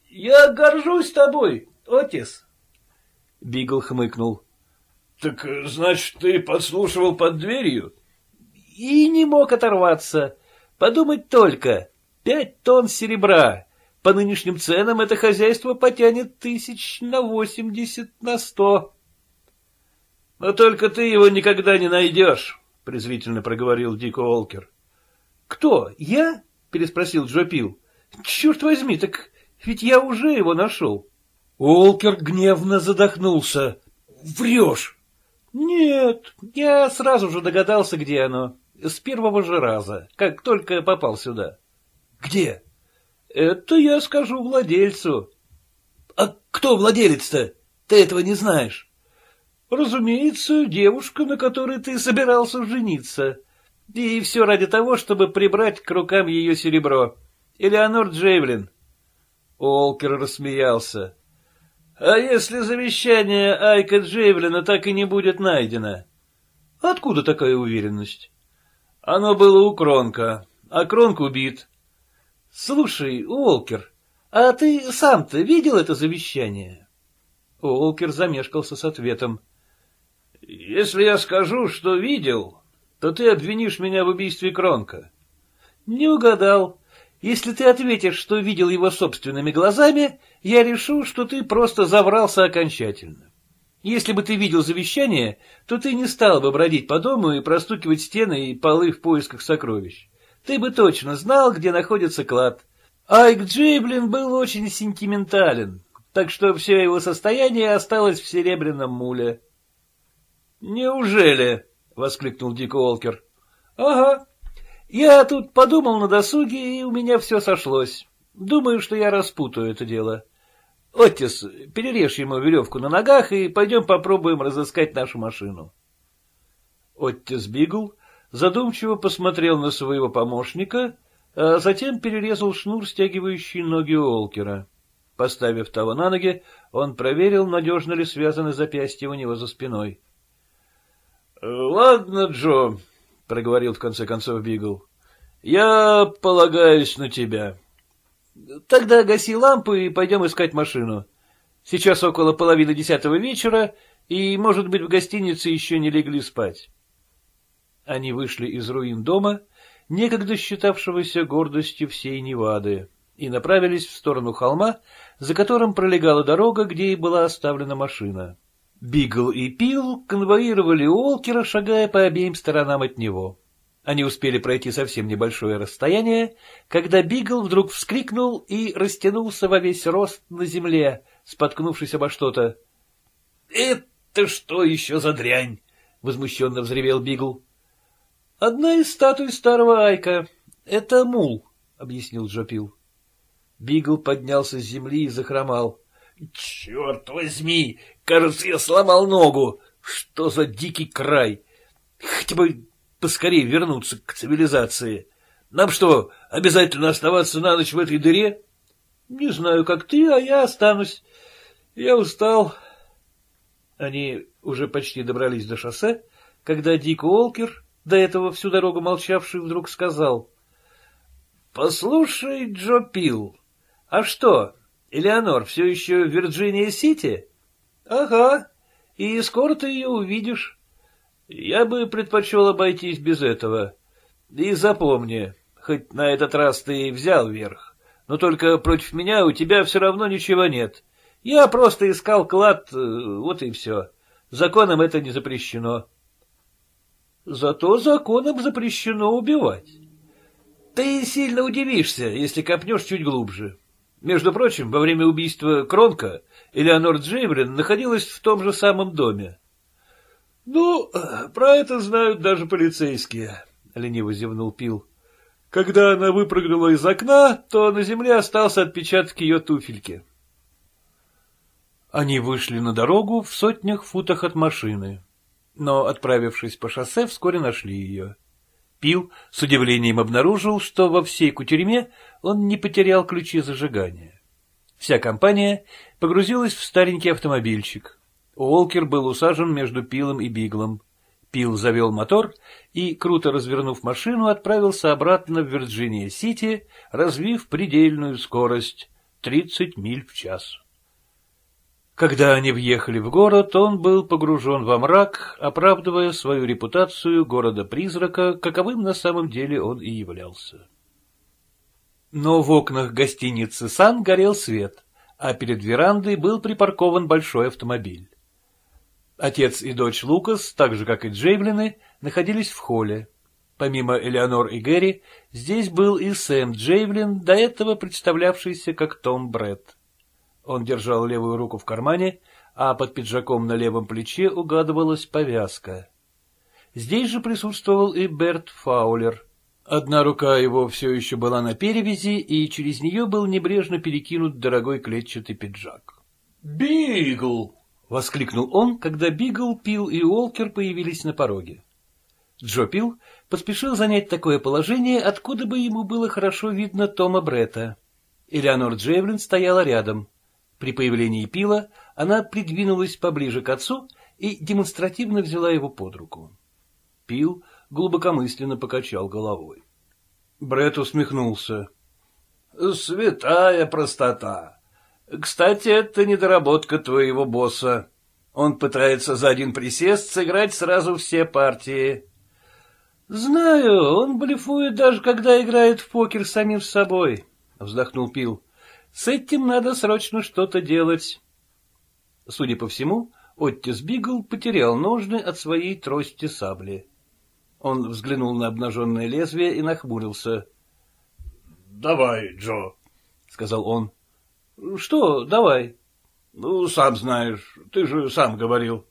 — Я горжусь тобой, Отис. Бигл хмыкнул. — Так, значит, ты подслушивал под дверью? — И не мог оторваться. Подумать только. пять тонн серебра. По нынешним ценам это хозяйство потянет тысяч на восемьдесят, на сто. — Но только ты его никогда не найдешь, — презрительно проговорил Дик Уолкер. — Кто, я? — переспросил Джо Пил. — Черт возьми, так ведь я уже его нашел. Уолкер гневно задохнулся. — Врешь! — Нет, я сразу же догадался, где оно. С первого же раза, как только попал сюда. — Где? — Это я скажу владельцу. — А кто владелец-то? Ты этого не знаешь. — Разумеется, девушка, на которой ты собирался жениться. И все ради того, чтобы прибрать к рукам ее серебро. Элеонор Джейвлин. Уолкер рассмеялся. — А если завещание Айка Джейвлина так и не будет найдено? — Откуда такая уверенность? — Оно было у Кронка, а Кронк убит. — Слушай, Уолкер, а ты сам-то видел это завещание? Уолкер замешкался с ответом. — Если я скажу, что видел, то ты обвинишь меня в убийстве Кронка. — Не угадал. Если ты ответишь, что видел его собственными глазами, я решу, что ты просто заврался окончательно. Если бы ты видел завещание, то ты не стал бы бродить по дому и простукивать стены и полы в поисках сокровищ. Ты бы точно знал, где находится клад. Айк Джейблин был очень сентиментален, так что все его состояние осталось в серебряном муле. — Неужели? — воскликнул Дик Уолкер. — Ага. Я тут подумал на досуге, и у меня все сошлось. Думаю, что я распутаю это дело. Оттис, перережь ему веревку на ногах, и пойдем попробуем разыскать нашу машину. Оттис Бигл задумчиво посмотрел на своего помощника, а затем перерезал шнур, стягивающий ноги Уолкера. Поставив того на ноги, он проверил, надежно ли связаны запястья у него за спиной. — Ладно, Джо, — проговорил в конце концов Бигл. — Я полагаюсь на тебя. — Тогда гаси лампу и пойдем искать машину. Сейчас около половины десятого вечера, и, может быть, в гостинице еще не легли спать. Они вышли из руин дома, некогда считавшегося гордостью всей Невады, и направились в сторону холма, за которым пролегала дорога, где и была оставлена машина. Бигл и Пил конвоировали Уолкера, шагая по обеим сторонам от него. Они успели пройти совсем небольшое расстояние, когда Бигл вдруг вскрикнул и растянулся во весь рост на земле, споткнувшись обо что-то. — Это что еще за дрянь? — возмущенно взревел Бигл. — Одна из статуй старого Айка. Это мул, — объяснил Джо Пил. Бигл поднялся с земли и захромал. — Черт возьми! Кажется, я сломал ногу. Что за дикий край? Хотя бы поскорее вернуться к цивилизации. Нам что, обязательно оставаться на ночь в этой дыре? Не знаю, как ты, а я останусь. Я устал. Они уже почти добрались до шоссе, когда Дик Уолкер, до этого всю дорогу молчавший, вдруг сказал. — Послушай, Джо Пил, а что, Элеонор все еще в Вирджиния-Сити? — Ага, и скоро ты ее увидишь. Я бы предпочел обойтись без этого. И запомни, хоть на этот раз ты и взял верх, но только против меня у тебя все равно ничего нет. Я просто искал клад, вот и все. Законом это не запрещено. — Зато законом запрещено убивать. Ты сильно удивишься, если копнешь чуть глубже. Между прочим, во время убийства Кронка Элеонор Джейвлин находилась в том же самом доме. — Ну, про это знают даже полицейские, — лениво зевнул Пил. — Когда она выпрыгнула из окна, то на земле остался отпечаток ее туфельки. Они вышли на дорогу в сотнях футах от машины, но, отправившись по шоссе, вскоре нашли ее. Пил с удивлением обнаружил, что во всей кутерьме он не потерял ключи зажигания. Вся компания погрузилась в старенький автомобильчик. Уолкер был усажен между Пилом и Биглом. Пил завел мотор и, круто развернув машину, отправился обратно в Вирджиния-Сити, развив предельную скорость — тридцать миль в час. Когда они въехали в город, он был погружен во мрак, оправдывая свою репутацию города-призрака, каковым на самом деле он и являлся. Но в окнах гостиницы «Сан» горел свет, а перед верандой был припаркован большой автомобиль. Отец и дочь Лукас, так же как и Джейблины, находились в холле. Помимо Элеонор и Гэри, здесь был и Сэм Джейблин, до этого представлявшийся как Том Брэд. Он держал левую руку в кармане, а под пиджаком на левом плече угадывалась повязка. Здесь же присутствовал и Берт Фаулер. Одна рука его все еще была на перевязи, и через нее был небрежно перекинут дорогой клетчатый пиджак. «Бигл!» — воскликнул он, когда Бигл, Пил и Уолкер появились на пороге. Джо Пил поспешил занять такое положение, откуда бы ему было хорошо видно Тома Бретта. Элеонор Джейблин стояла рядом. При появлении Пила она придвинулась поближе к отцу и демонстративно взяла его под руку. Пил глубокомысленно покачал головой. Бретт усмехнулся. — Святая простота! Кстати, это недоработка твоего босса. Он пытается за один присест сыграть сразу все партии. — Знаю, он блефует даже, когда играет в покер самим с собой, — вздохнул Пил. — С этим надо срочно что-то делать. Судя по всему, Оттис Бигл потерял ножны от своей трости сабли. Он взглянул на обнаженное лезвие и нахмурился. — Давай, Джо, — сказал он. — Что давай? — Ну, сам знаешь, ты же сам говорил.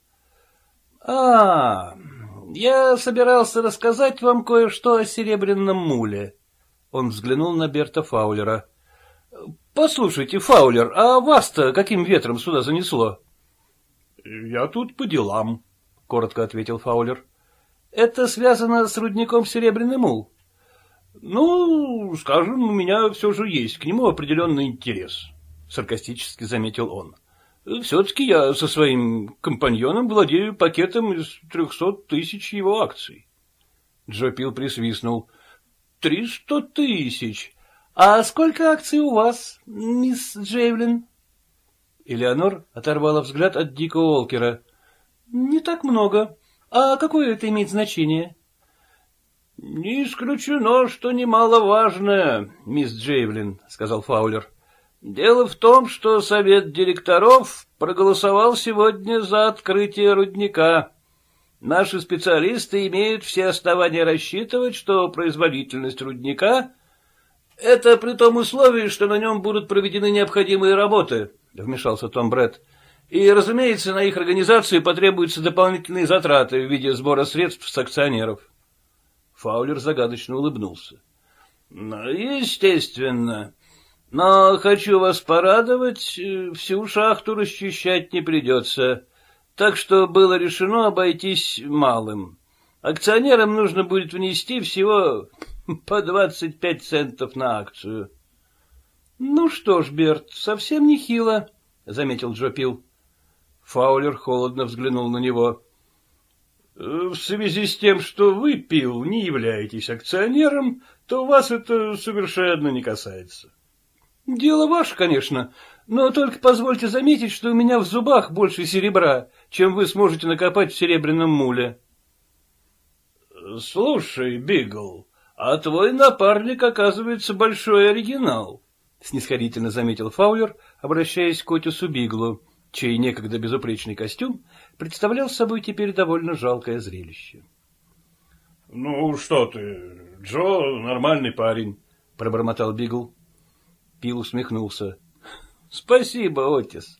— А, я собирался рассказать вам кое-что о серебряном муле. Он взглянул на Берта Фаулера. — Послушайте, Фаулер, а вас-то каким ветром сюда занесло? — Я тут по делам, — коротко ответил Фаулер. — Это связано с рудником «Серебряный мул»? — Ну, скажем, у меня все же есть к нему определенный интерес, — саркастически заметил он. — Все-таки я со своим компаньоном владею пакетом из трехсот тысяч его акций. Джо Пил присвистнул. — Триста тысяч! А сколько акций у вас, мисс Джейблин? Элеонор оторвала взгляд от Дика Уолкера. — Не так много. А какое это имеет значение? — Не исключено, что немаловажное, мисс Джейблин, — сказал Фаулер. Дело в том, что совет директоров проголосовал сегодня за открытие рудника. Наши специалисты имеют все основания рассчитывать, что производительность рудника — это при том условии, что на нем будут проведены необходимые работы, — вмешался Том Бретт, — и, разумеется, на их организацию потребуются дополнительные затраты в виде сбора средств с акционеров. Фаулер загадочно улыбнулся. — Естественно. Но хочу вас порадовать, всю шахту расчищать не придется, так что было решено обойтись малым. Акционерам нужно будет внести всего по двадцать пять центов на акцию. — Ну что ж, Берт, совсем нехило, — заметил Джо Пил. Фаулер холодно взглянул на него. — В связи с тем, что вы, Пил, не являетесь акционером, то вас это совершенно не касается. — Дело ваше, конечно, но только позвольте заметить, что у меня в зубах больше серебра, чем вы сможете накопать в серебряном муле. — Слушай, Бигл, а твой напарник, оказывается, большой оригинал, — снисходительно заметил Фаулер, обращаясь к Отису Биглу, чей некогда безупречный костюм представлял собой теперь довольно жалкое зрелище. — Ну что ты, Джо нормальный парень, — пробормотал Бигл. Пил усмехнулся. — Спасибо, Отис.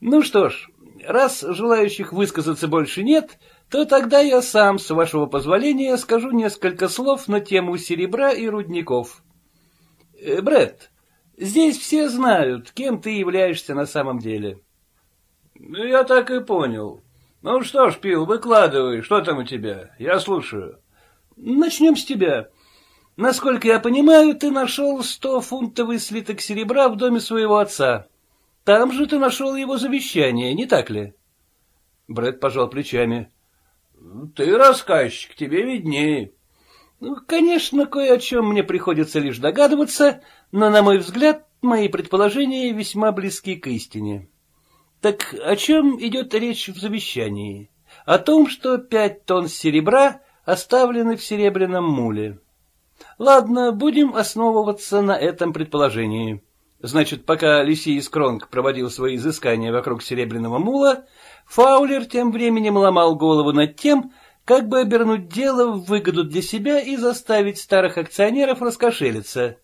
Ну что ж, раз желающих высказаться больше нет, то тогда я сам, с вашего позволения, скажу несколько слов на тему серебра и рудников. Брэд, здесь все знают, кем ты являешься на самом деле. — Я так и понял. Ну что ж, Пил, выкладывай, что там у тебя? Я слушаю. — Начнем с тебя. Насколько я понимаю, ты нашел стофунтовый слиток серебра в доме своего отца. Там же ты нашел его завещание, не так ли? Брэд пожал плечами. — Ты рассказчик, тебе виднее. Ну, — конечно, кое о чем мне приходится лишь догадываться, но, на мой взгляд, мои предположения весьма близки к истине. Так о чем идет речь в завещании? О том, что пять тонн серебра оставлены в серебряном муле. Ладно, будем основываться на этом предположении. Значит, пока Лисий Скронг проводил свои изыскания вокруг серебряного мула, Фаулер тем временем ломал голову над тем, как бы обернуть дело в выгоду для себя и заставить старых акционеров раскошелиться.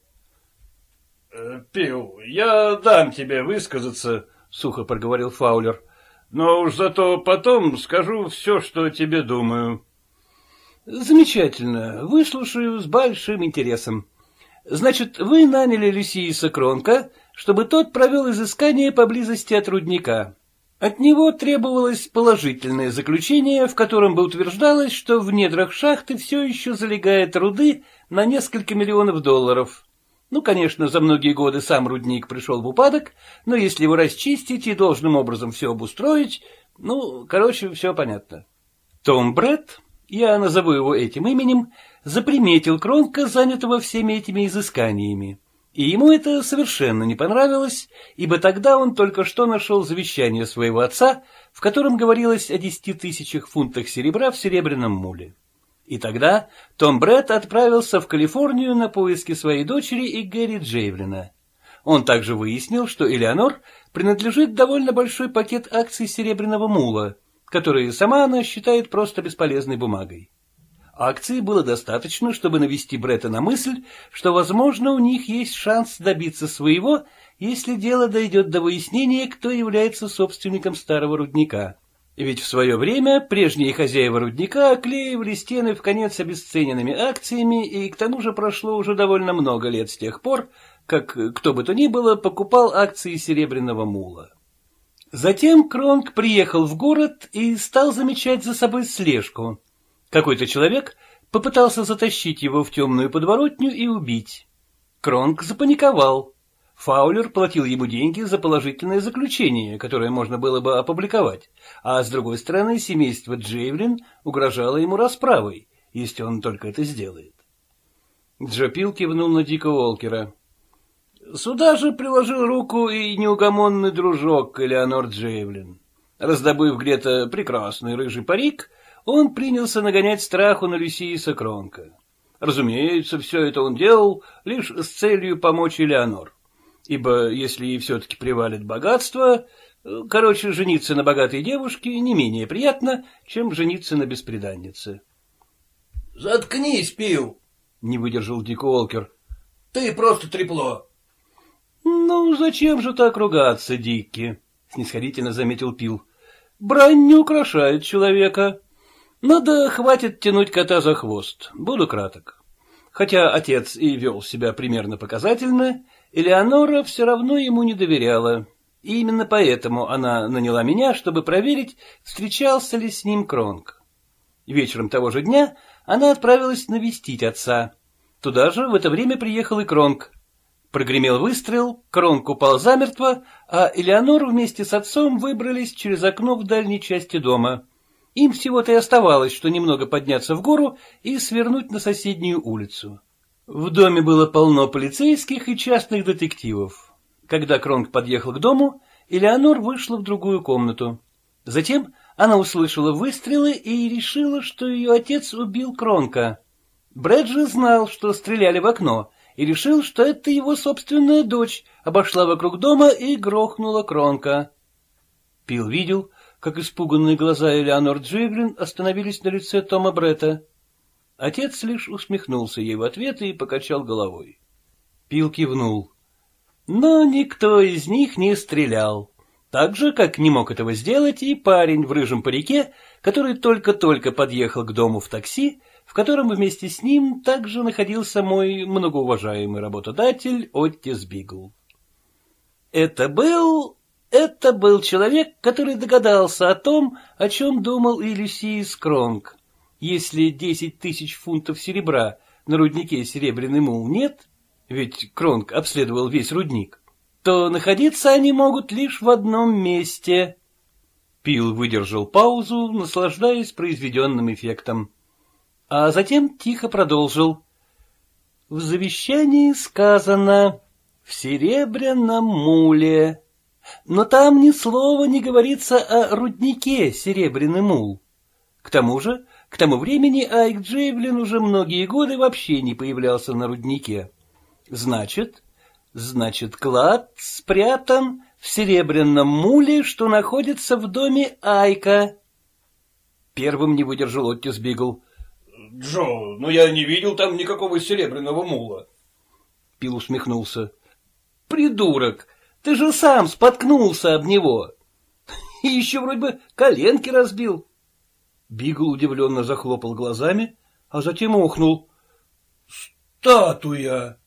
— Пил, я дам тебе высказаться, — сухо проговорил Фаулер, — но уж зато потом скажу все, что тебе думаю. — Замечательно, выслушаю с большим интересом. Значит, вы наняли Люсиуса Кронка, чтобы тот провел изыскание поблизости от рудника. От него требовалось положительное заключение, в котором бы утверждалось, что в недрах шахты все еще залегает руды на несколько миллионов долларов. Ну, конечно, за многие годы сам рудник пришел в упадок, но если его расчистить и должным образом все обустроить, ну, короче, все понятно. Том Брэд, я назову его этим именем, заприметил Кронка, занятого всеми этими изысканиями. И ему это совершенно не понравилось, ибо тогда он только что нашел завещание своего отца, в котором говорилось о десяти тысячах фунтах серебра в серебряном муле. И тогда Том Брэд отправился в Калифорнию на поиски своей дочери и Гэри Джейвлина. Он также выяснил, что Элеонор принадлежит довольно большой пакет акций серебряного мула, которые сама она считает просто бесполезной бумагой. Акций было достаточно, чтобы навести Брэда на мысль, что, возможно, у них есть шанс добиться своего, если дело дойдет до выяснения, кто является собственником старого рудника. Ведь в свое время прежние хозяева рудника оклеивали стены в конец обесцененными акциями, и к тому же прошло уже довольно много лет с тех пор, как кто бы то ни было покупал акции серебряного мула. Затем Кронк приехал в город и стал замечать за собой слежку. Какой-то человек попытался затащить его в темную подворотню и убить. Кронк запаниковал. Фаулер платил ему деньги за положительное заключение, которое можно было бы опубликовать, а с другой стороны семейство Джейвлин угрожало ему расправой, если он только это сделает. Джо Пил кивнул на Дика Уолкера. Сюда же приложил руку и неугомонный дружок Элеонор Джейвлин. Раздобыв где-то прекрасный рыжий парик, он принялся нагонять страху на Люсиуса Кронка. Разумеется, все это он делал лишь с целью помочь Элеонор, ибо если ей все-таки привалит богатство, короче, жениться на богатой девушке не менее приятно, чем жениться на бесприданнице. — Заткнись, Пил! — не выдержал Дик Уолкер. — Ты просто трепло! — Ну, зачем же так ругаться, Дикки? — снисходительно заметил Пил. — Брань не украшает человека. Ну да, хватит тянуть кота за хвост, буду краток. Хотя отец и вел себя примерно показательно, Элеонора все равно ему не доверяла, и именно поэтому она наняла меня, чтобы проверить, встречался ли с ним Кронк. Вечером того же дня она отправилась навестить отца. Туда же в это время приехал и Кронк. Прогремел выстрел, Кронк упал замертво, а Элеонор вместе с отцом выбрались через окно в дальней части дома. Им всего-то и оставалось, что немного подняться в гору и свернуть на соседнюю улицу. В доме было полно полицейских и частных детективов. Когда Кронк подъехал к дому, Элеонор вышла в другую комнату. Затем она услышала выстрелы и решила, что ее отец убил Кронка. Брэд же знал, что стреляли в окно, и решил, что это его собственная дочь обошла вокруг дома и грохнула Кронка. Пил видел, как испуганные глаза Элеонор Джейвлин остановились на лице Тома Брэда. Отец лишь усмехнулся ей в ответ и покачал головой. Пил кивнул. Но никто из них не стрелял. Так же, как не мог этого сделать и парень в рыжем парике, который только-только подъехал к дому в такси, в котором вместе с ним также находился мой многоуважаемый работодатель Оттис Бигл. Это был... Это был человек, который догадался о том, о чем думал и Люсиус Кронк. Если десять тысяч фунтов серебра на руднике серебряный мул нет, ведь Кронк обследовал весь рудник, то находиться они могут лишь в одном месте. Пил выдержал паузу, наслаждаясь произведенным эффектом. А затем тихо продолжил. В завещании сказано «в серебряном муле». Но там ни слова не говорится о руднике серебряный мул. К тому же К тому времени Айк Джейвлин уже многие годы вообще не появлялся на руднике. Значит, значит, клад спрятан в серебряном муле, что находится в доме Айка. Первым не выдержал Оттис Бигл. — Джо, но я не видел там никакого серебряного мула. Пил усмехнулся. — Придурок, ты же сам споткнулся об него. И еще вроде бы коленки разбил. Бигл удивленно захлопал глазами, а затем ухнул. — Статуя!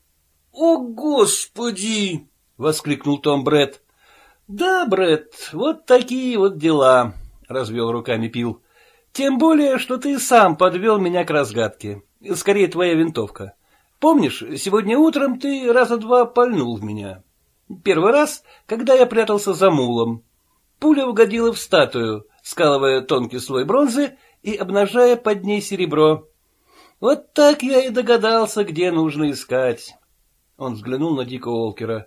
— О, Господи! — воскликнул Том Брэд. — Да, Брэд, вот такие вот дела, — развел руками Пил. — Тем более, что ты сам подвел меня к разгадке. Скорее, твоя винтовка. Помнишь, сегодня утром ты раза два пальнул в меня. Первый раз, когда я прятался за мулом. Пуля угодила в статую, скалывая тонкий слой бронзы и обнажая под ней серебро. Вот так я и догадался, где нужно искать. Он взглянул на Дика Уолкера.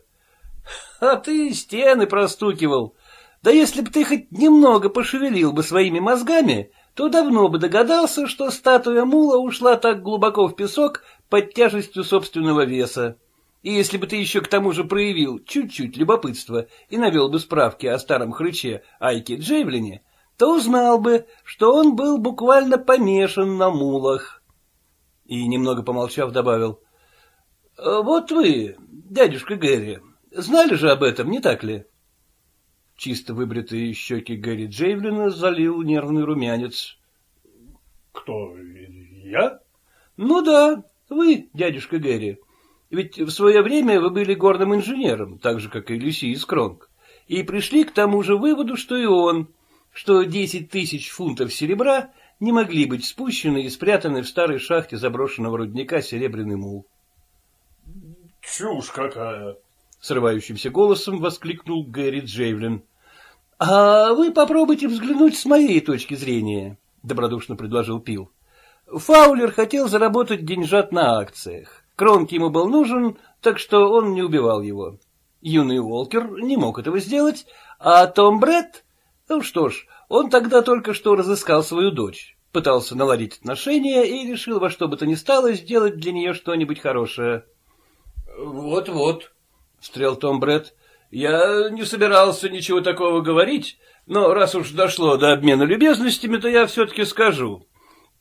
— А ты стены простукивал. Да если бы ты хоть немного пошевелил бы своими мозгами, то давно бы догадался, что статуя мула ушла так глубоко в песок под тяжестью собственного веса. И если бы ты еще к тому же проявил чуть-чуть любопытство и навел бы справки о старом хрыче Айке Джейвлине, то узнал бы, что он был буквально помешан на мулах. И, немного помолчав, добавил. — Вот вы, дядюшка Гэри, знали же об этом, не так ли? Чисто выбритые щеки Гэри Джейвлина залил нервный румянец. — Кто, я? — Ну да, вы, дядюшка Гэри. Ведь в свое время вы были горным инженером, так же, как и Люсиус Кронг, и пришли к тому же выводу, что и он, что десять тысяч фунтов серебра не могли быть спущены и спрятаны в старой шахте заброшенного рудника Серебряный мул. — Чушь какая! — срывающимся голосом воскликнул Гэри Джейвлин. — А вы попробуйте взглянуть с моей точки зрения, — добродушно предложил Пил. Фаулер хотел заработать деньжат на акциях. Кронк ему был нужен, так что он не убивал его. Юный Уолкер не мог этого сделать, а Том Брэд... Ну что ж, он тогда только что разыскал свою дочь, пытался наладить отношения и решил во что бы то ни стало сделать для нее что-нибудь хорошее. «Вот — Вот-вот, — встрял Том Брэд, — я не собирался ничего такого говорить, но раз уж дошло до обмена любезностями, то я все-таки скажу.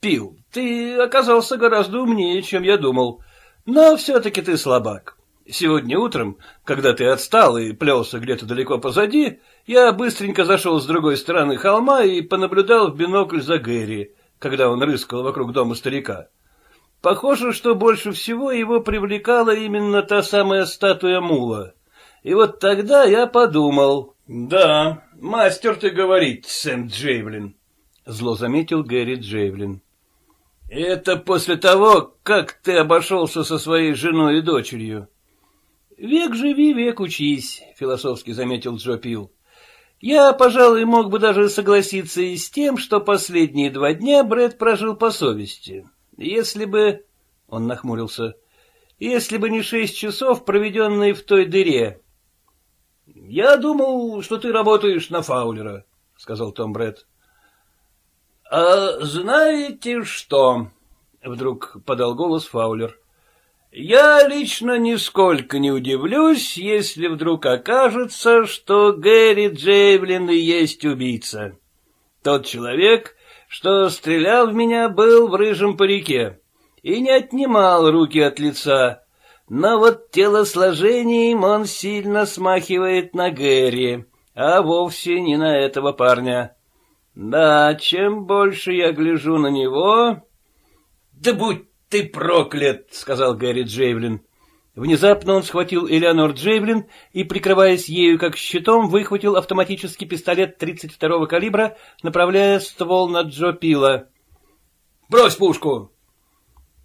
Пил, ты оказался гораздо умнее, чем я думал, но все-таки ты слабак. Сегодня утром, когда ты отстал и плелся где-то далеко позади, я быстренько зашел с другой стороны холма и понаблюдал в бинокль за Гэри, когда он рыскал вокруг дома старика. Похоже, что больше всего его привлекала именно та самая статуя мула. И вот тогда я подумал... — Да, мастер ты говорить, Сэм Джейвлин, — зло заметил Гэри Джейвлин. — Это после того, как ты обошелся со своей женой и дочерью. — Век живи, век учись, — философски заметил Джо Пил. — Я, пожалуй, мог бы даже согласиться и с тем, что последние два дня Брэд прожил по совести. Если бы... — он нахмурился. — Если бы не шесть часов, проведенные в той дыре. — Я думал, что ты работаешь на Фаулера, — сказал Том Брэд. — А знаете что? — вдруг подал голос Фаулер. — Я лично нисколько не удивлюсь, если вдруг окажется, что Гэри Джейвлин и есть убийца. Тот человек, что стрелял в меня, был в рыжем парике и не отнимал руки от лица, но вот телосложением он сильно смахивает на Гэри, а вовсе не на этого парня. Да, чем больше я гляжу на него... — Да будь ты проклят, — сказал Гэри Джейвлин. Внезапно он схватил Элеонор Джейвлин и, прикрываясь ею как щитом, выхватил автоматический пистолет тридцать второго калибра, направляя ствол на Джо Пила. — Брось пушку!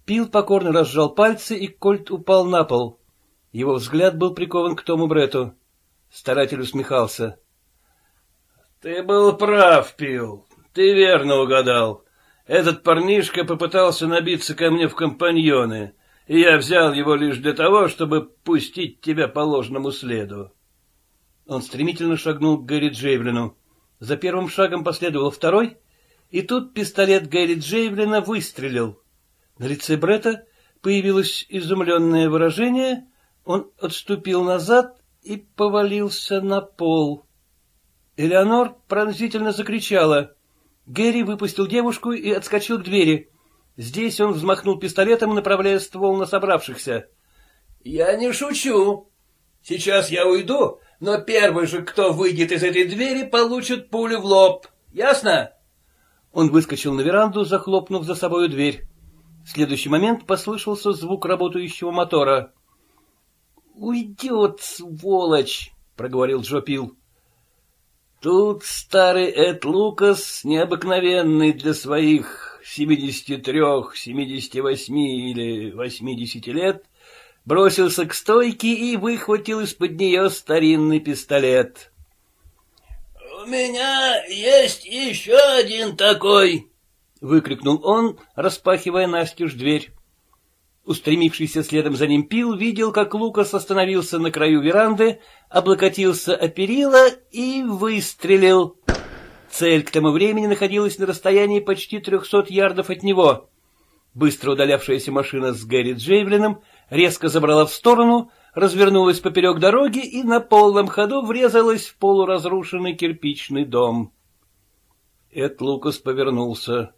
Пил покорно разжал пальцы, и кольт упал на пол. Его взгляд был прикован к Тому Бретту. Старатель усмехался. — Ты был прав, Пил, ты верно угадал. Этот парнишка попытался набиться ко мне в компаньоны, и я взял его лишь для того, чтобы пустить тебя по ложному следу. Он стремительно шагнул к Гэри Джейвлину. За первым шагом последовал второй, и тут пистолет Гэри Джейвлина выстрелил. На лице Бретта появилось изумленное выражение, он отступил назад и повалился на пол. Элеонор пронзительно закричала. Гэри выпустил девушку и отскочил к двери. Здесь он взмахнул пистолетом, направляя ствол на собравшихся. — Я не шучу. Сейчас я уйду, но первый же, кто выйдет из этой двери, получит пулю в лоб. Ясно? Он выскочил на веранду, захлопнув за собою дверь. В следующий момент послышался звук работающего мотора. — Уйдет, сволочь, — проговорил Джо Пил. Тут старый Эд Лукас, необыкновенный для своих семидесяти трех, семидесяти восьми или восьмидесяти лет, бросился к стойке и выхватил из-под нее старинный пистолет. — У меня есть еще один такой! — выкрикнул он, распахивая настежь дверь. Устремившийся следом за ним Пил видел, как Лукас остановился на краю веранды, облокотился о перила и выстрелил. Цель к тому времени находилась на расстоянии почти трехсот ярдов от него. Быстро удалявшаяся машина с Гэри Джейвлином резко забрала в сторону, развернулась поперек дороги и на полном ходу врезалась в полуразрушенный кирпичный дом. Эд Лукас повернулся.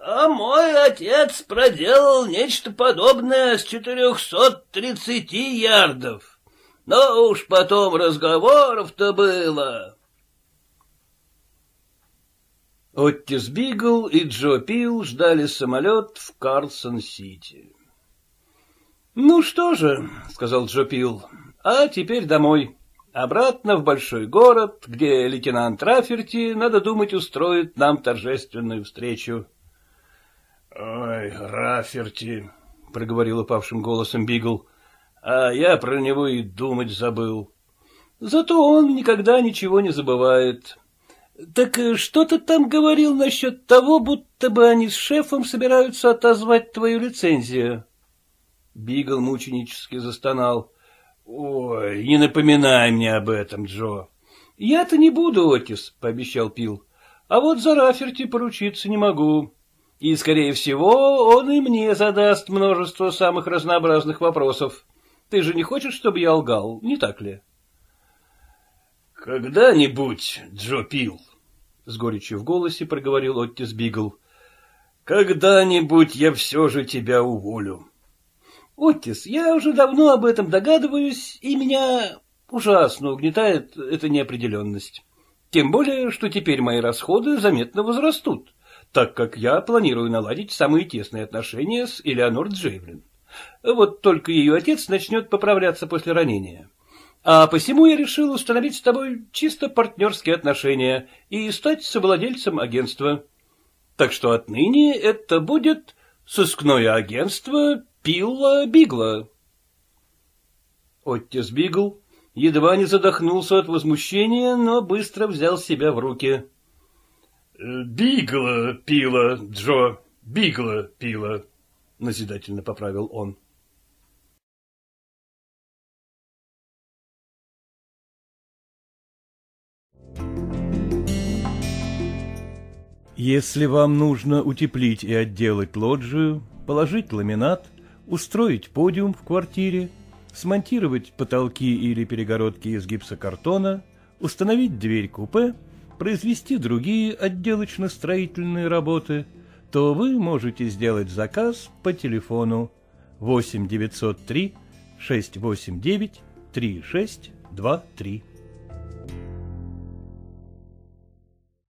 — А мой отец проделал нечто подобное с четырехсот тридцати ярдов. Но уж потом разговоров-то было. Оттис Бигл и Джо Пил ждали самолет в Карлсон-Сити. — Ну что же, — сказал Джо Пил, — а теперь домой. Обратно в большой город, где лейтенант Раферти, надо думать, устроит нам торжественную встречу. — Ой, Раферти, — проговорил упавшим голосом Бигл, — а я про него и думать забыл. — Зато он никогда ничего не забывает. — Так что ты там говорил насчет того, будто бы они с шефом собираются отозвать твою лицензию? Бигл мученически застонал. — Ой, не напоминай мне об этом, Джо. — Я-то не буду, Оттис, — пообещал Пил, — а вот за Раферти поручиться не могу. И, скорее всего, он и мне задаст множество самых разнообразных вопросов. Ты же не хочешь, чтобы я лгал, не так ли? — Когда-нибудь, Джо Пил, — с горечью в голосе проговорил Оттис Бигл, — когда-нибудь я все же тебя уволю. — Оттис, я уже давно об этом догадываюсь, и меня ужасно угнетает эта неопределенность. Тем более, что теперь мои расходы заметно возрастут, так как я планирую наладить самые тесные отношения с Элеонор Джейвлин. Вот только ее отец начнет поправляться после ранения. А посему я решил установить с тобой чисто партнерские отношения и стать совладельцем агентства. Так что отныне это будет сыскное агентство Пилла Бигла. Оттис Бигл едва не задохнулся от возмущения, но быстро взял себя в руки. — Бигла пила, Джо, Бигла пила, — назидательно поправил он. Если вам нужно утеплить и отделать лоджию, положить ламинат, устроить подиум в квартире, смонтировать потолки или перегородки из гипсокартона, установить дверь-купе, произвести другие отделочно-строительные работы, то вы можете сделать заказ по телефону восемь девятьсот три шестьсот восемьдесят девять тридцать шесть двадцать три.